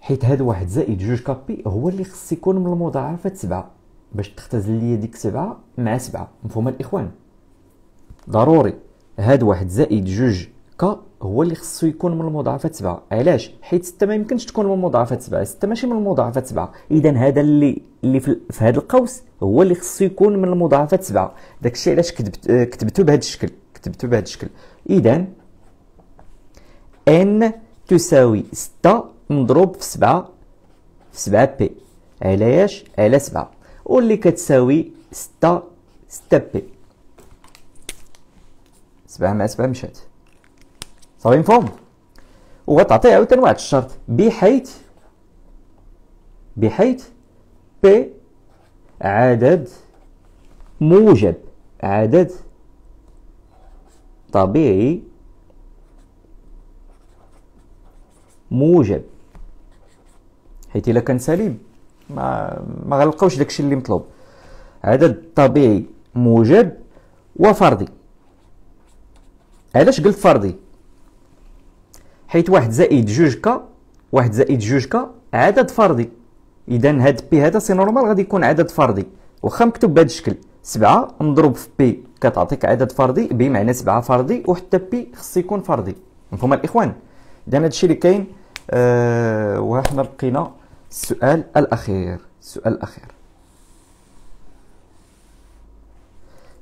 حيت هاد واحد زائد جوج كابي هو اللي خص يكون من المضاعفات سبعة باش تختزل لي ديك سبعة مع سبعة. مفهوم الاخوان؟ ضروري هاد واحد زائد جوج كا هو اللي خصو يكون من المضاعفات سبعة. علاش؟ حيت ستة ما يمكنش تكون من المضاعفات سبعة، ستة ماشي من المضاعفات سبعة. اذا هذا اللي اللي في, في هذا القوس هو اللي خصو يكون من المضاعفات سبعة. داكشي علاش كتبت كتبتو بهذا الشكل، كتبتو بهذا الشكل. اذا ان تساوي ستة مضروب في سبعة، في سبعة بي علاش؟ على سبعة، واللي كتساوي ستة ستة بي، سبعة مع سبعة مشات. صافي مفهوم؟ وغتعطي عاوتاني واحد الشرط، بحيث بحيث بي عدد موجب، عدد طبيعي موجب، حيت الا كان سليم ما ما غنلقاوش داكشي اللي مطلوب. عدد طبيعي موجب وفردي. علاش قلت فردي؟ حيت واحد زائد جوج كا، واحد زائد جوج كا عدد فردي. اذا هاد بي هذا سي نورمال غادي يكون عدد فردي، واخا مكتوب بهذا الشكل سبعة مضروب في بي كتعطيك عدد فردي، بي معناه سبعة فردي، وحتى بي خص يكون فردي. مفهوم الاخوان؟ اذا هذا الشيء اللي كاين. أه وحنا لقينا السؤال الاخير. السؤال الاخير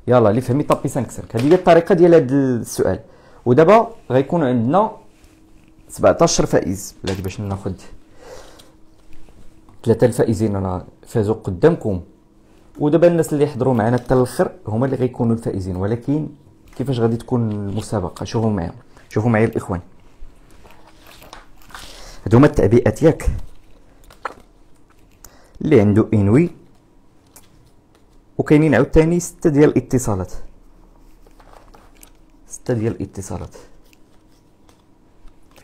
يلا اللي فهمي طابي سانكسرك. هذه هي الطريقه ديال هذا السؤال. ودابا غيكونوا عندنا سبعطاش فائز. بلاتي باش ناخذ ثلاثه الفائزين انا فازوا قدامكم، ودابا الناس اللي يحضروا معنا حتى الاخر هما اللي غيكونوا الفائزين. ولكن كيفاش غادي تكون المسابقه؟ شوفوا معايا، شوفوا معايا الاخوان، هادو هما التعبئات ياك اللي عنده انوي، وكاينين عاوتاني سته ديال الاتصالات، سته ديال الاتصالات.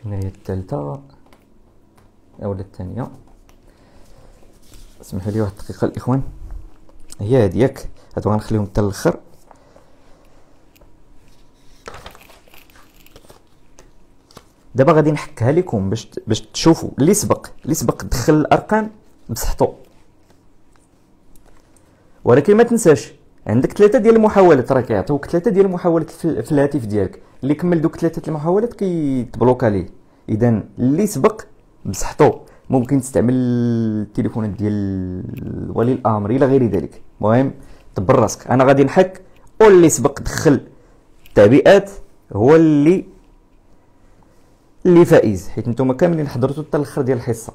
فين هي الثالثه اولا الثانيه؟ اسمحوا لي واحد الدقيقه الاخوان، هي هادي ياك. هادو غنخليهم حتى الاخر. دابا غادي نحكها لكم باش باش تشوفوا. اللي سبق اللي سبق دخل الارقام بصحته، ولكن ما تنساش عندك ثلاثه ديال المحاولات، راه كيعطيوك ثلاثه ديال المحاولات في الهاتف ديالك. اللي كمل دوك ثلاثه المحاولات كيتبلوكا ليه. اذا اللي سبق بصحته ممكن تستعمل التليفونات ديال ولي الامر الى غير ذلك. المهم دبر راسك، انا غادي نحك، واللي سبق دخل التعبئات هو اللي اللي فائز، حيت نتوما كاملين حضرتوا حتى الاخر ديال الحصه.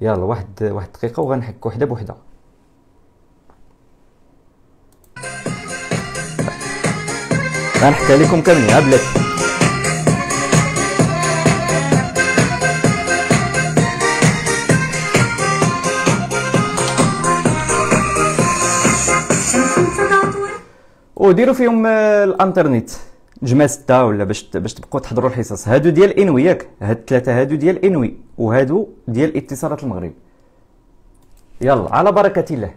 يلا واحد واحد دقيقه وغنحك وحده بوحده. غنحكي لكم كاملين. ها بلاتي وديروا فيهم الانترنيت جمع سته ولا باش باش تبقوا تحضروا الحصص. هادو ديال انوي ياك، هاد الثلاثه هادو ديال انوي، وهادو ديال اتصالات المغرب. يلا على بركه الله.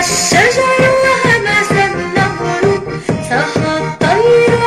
الشجر وهمس النهر صاح الطير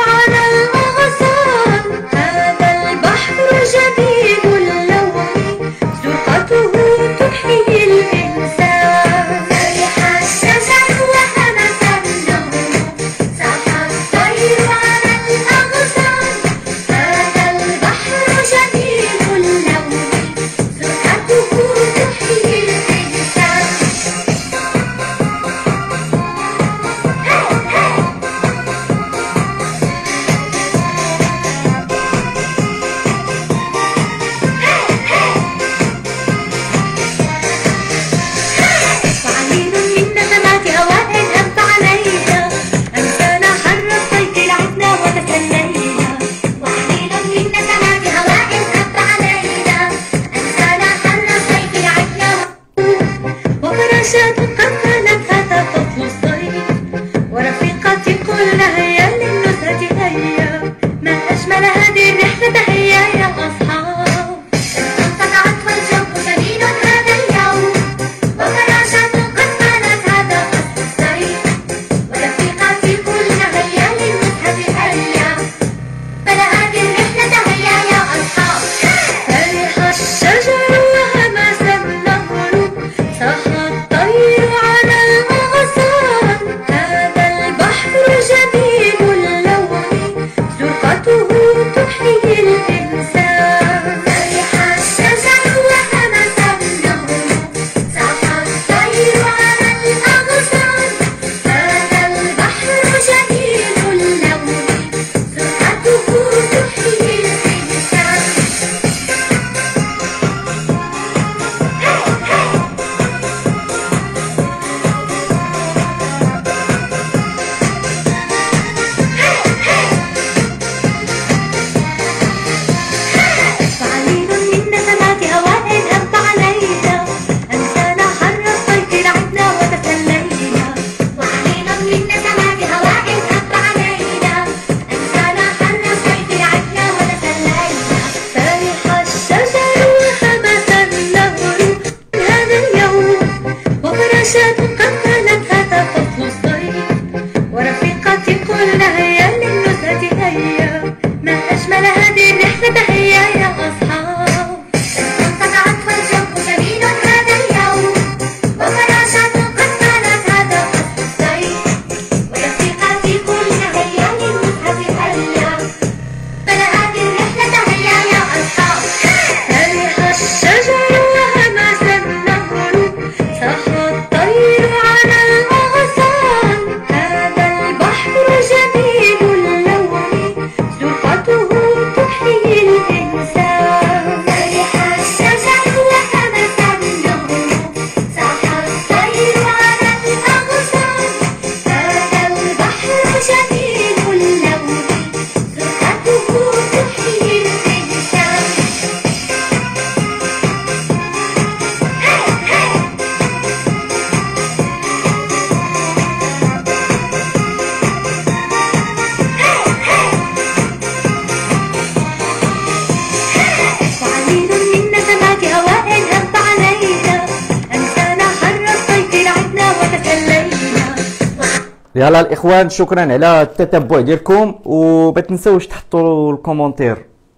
يلا الاخوان، شكرا على التتبع ديالكم، وما تنساوش تحطوا الكومونتير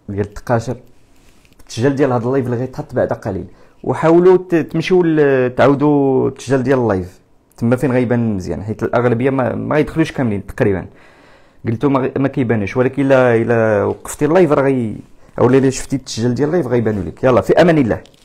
ديال التقاشر التسجيل ديال هذا اللايف اللي غيتحط بعد قليل، وحاولوا تمشيو تعاودوا التسجيل ديال اللايف تما فين غيبان مزيان، حيت الاغلبيه ما, ما غيدخلوش كاملين تقريبا، قلتو ما, ما كيبانوش، ولكن الا الا وقفتي اللايف راه غي اولا الا شفتي التسجيل ديال اللايف غيبانوا لك. يلا في امان الله.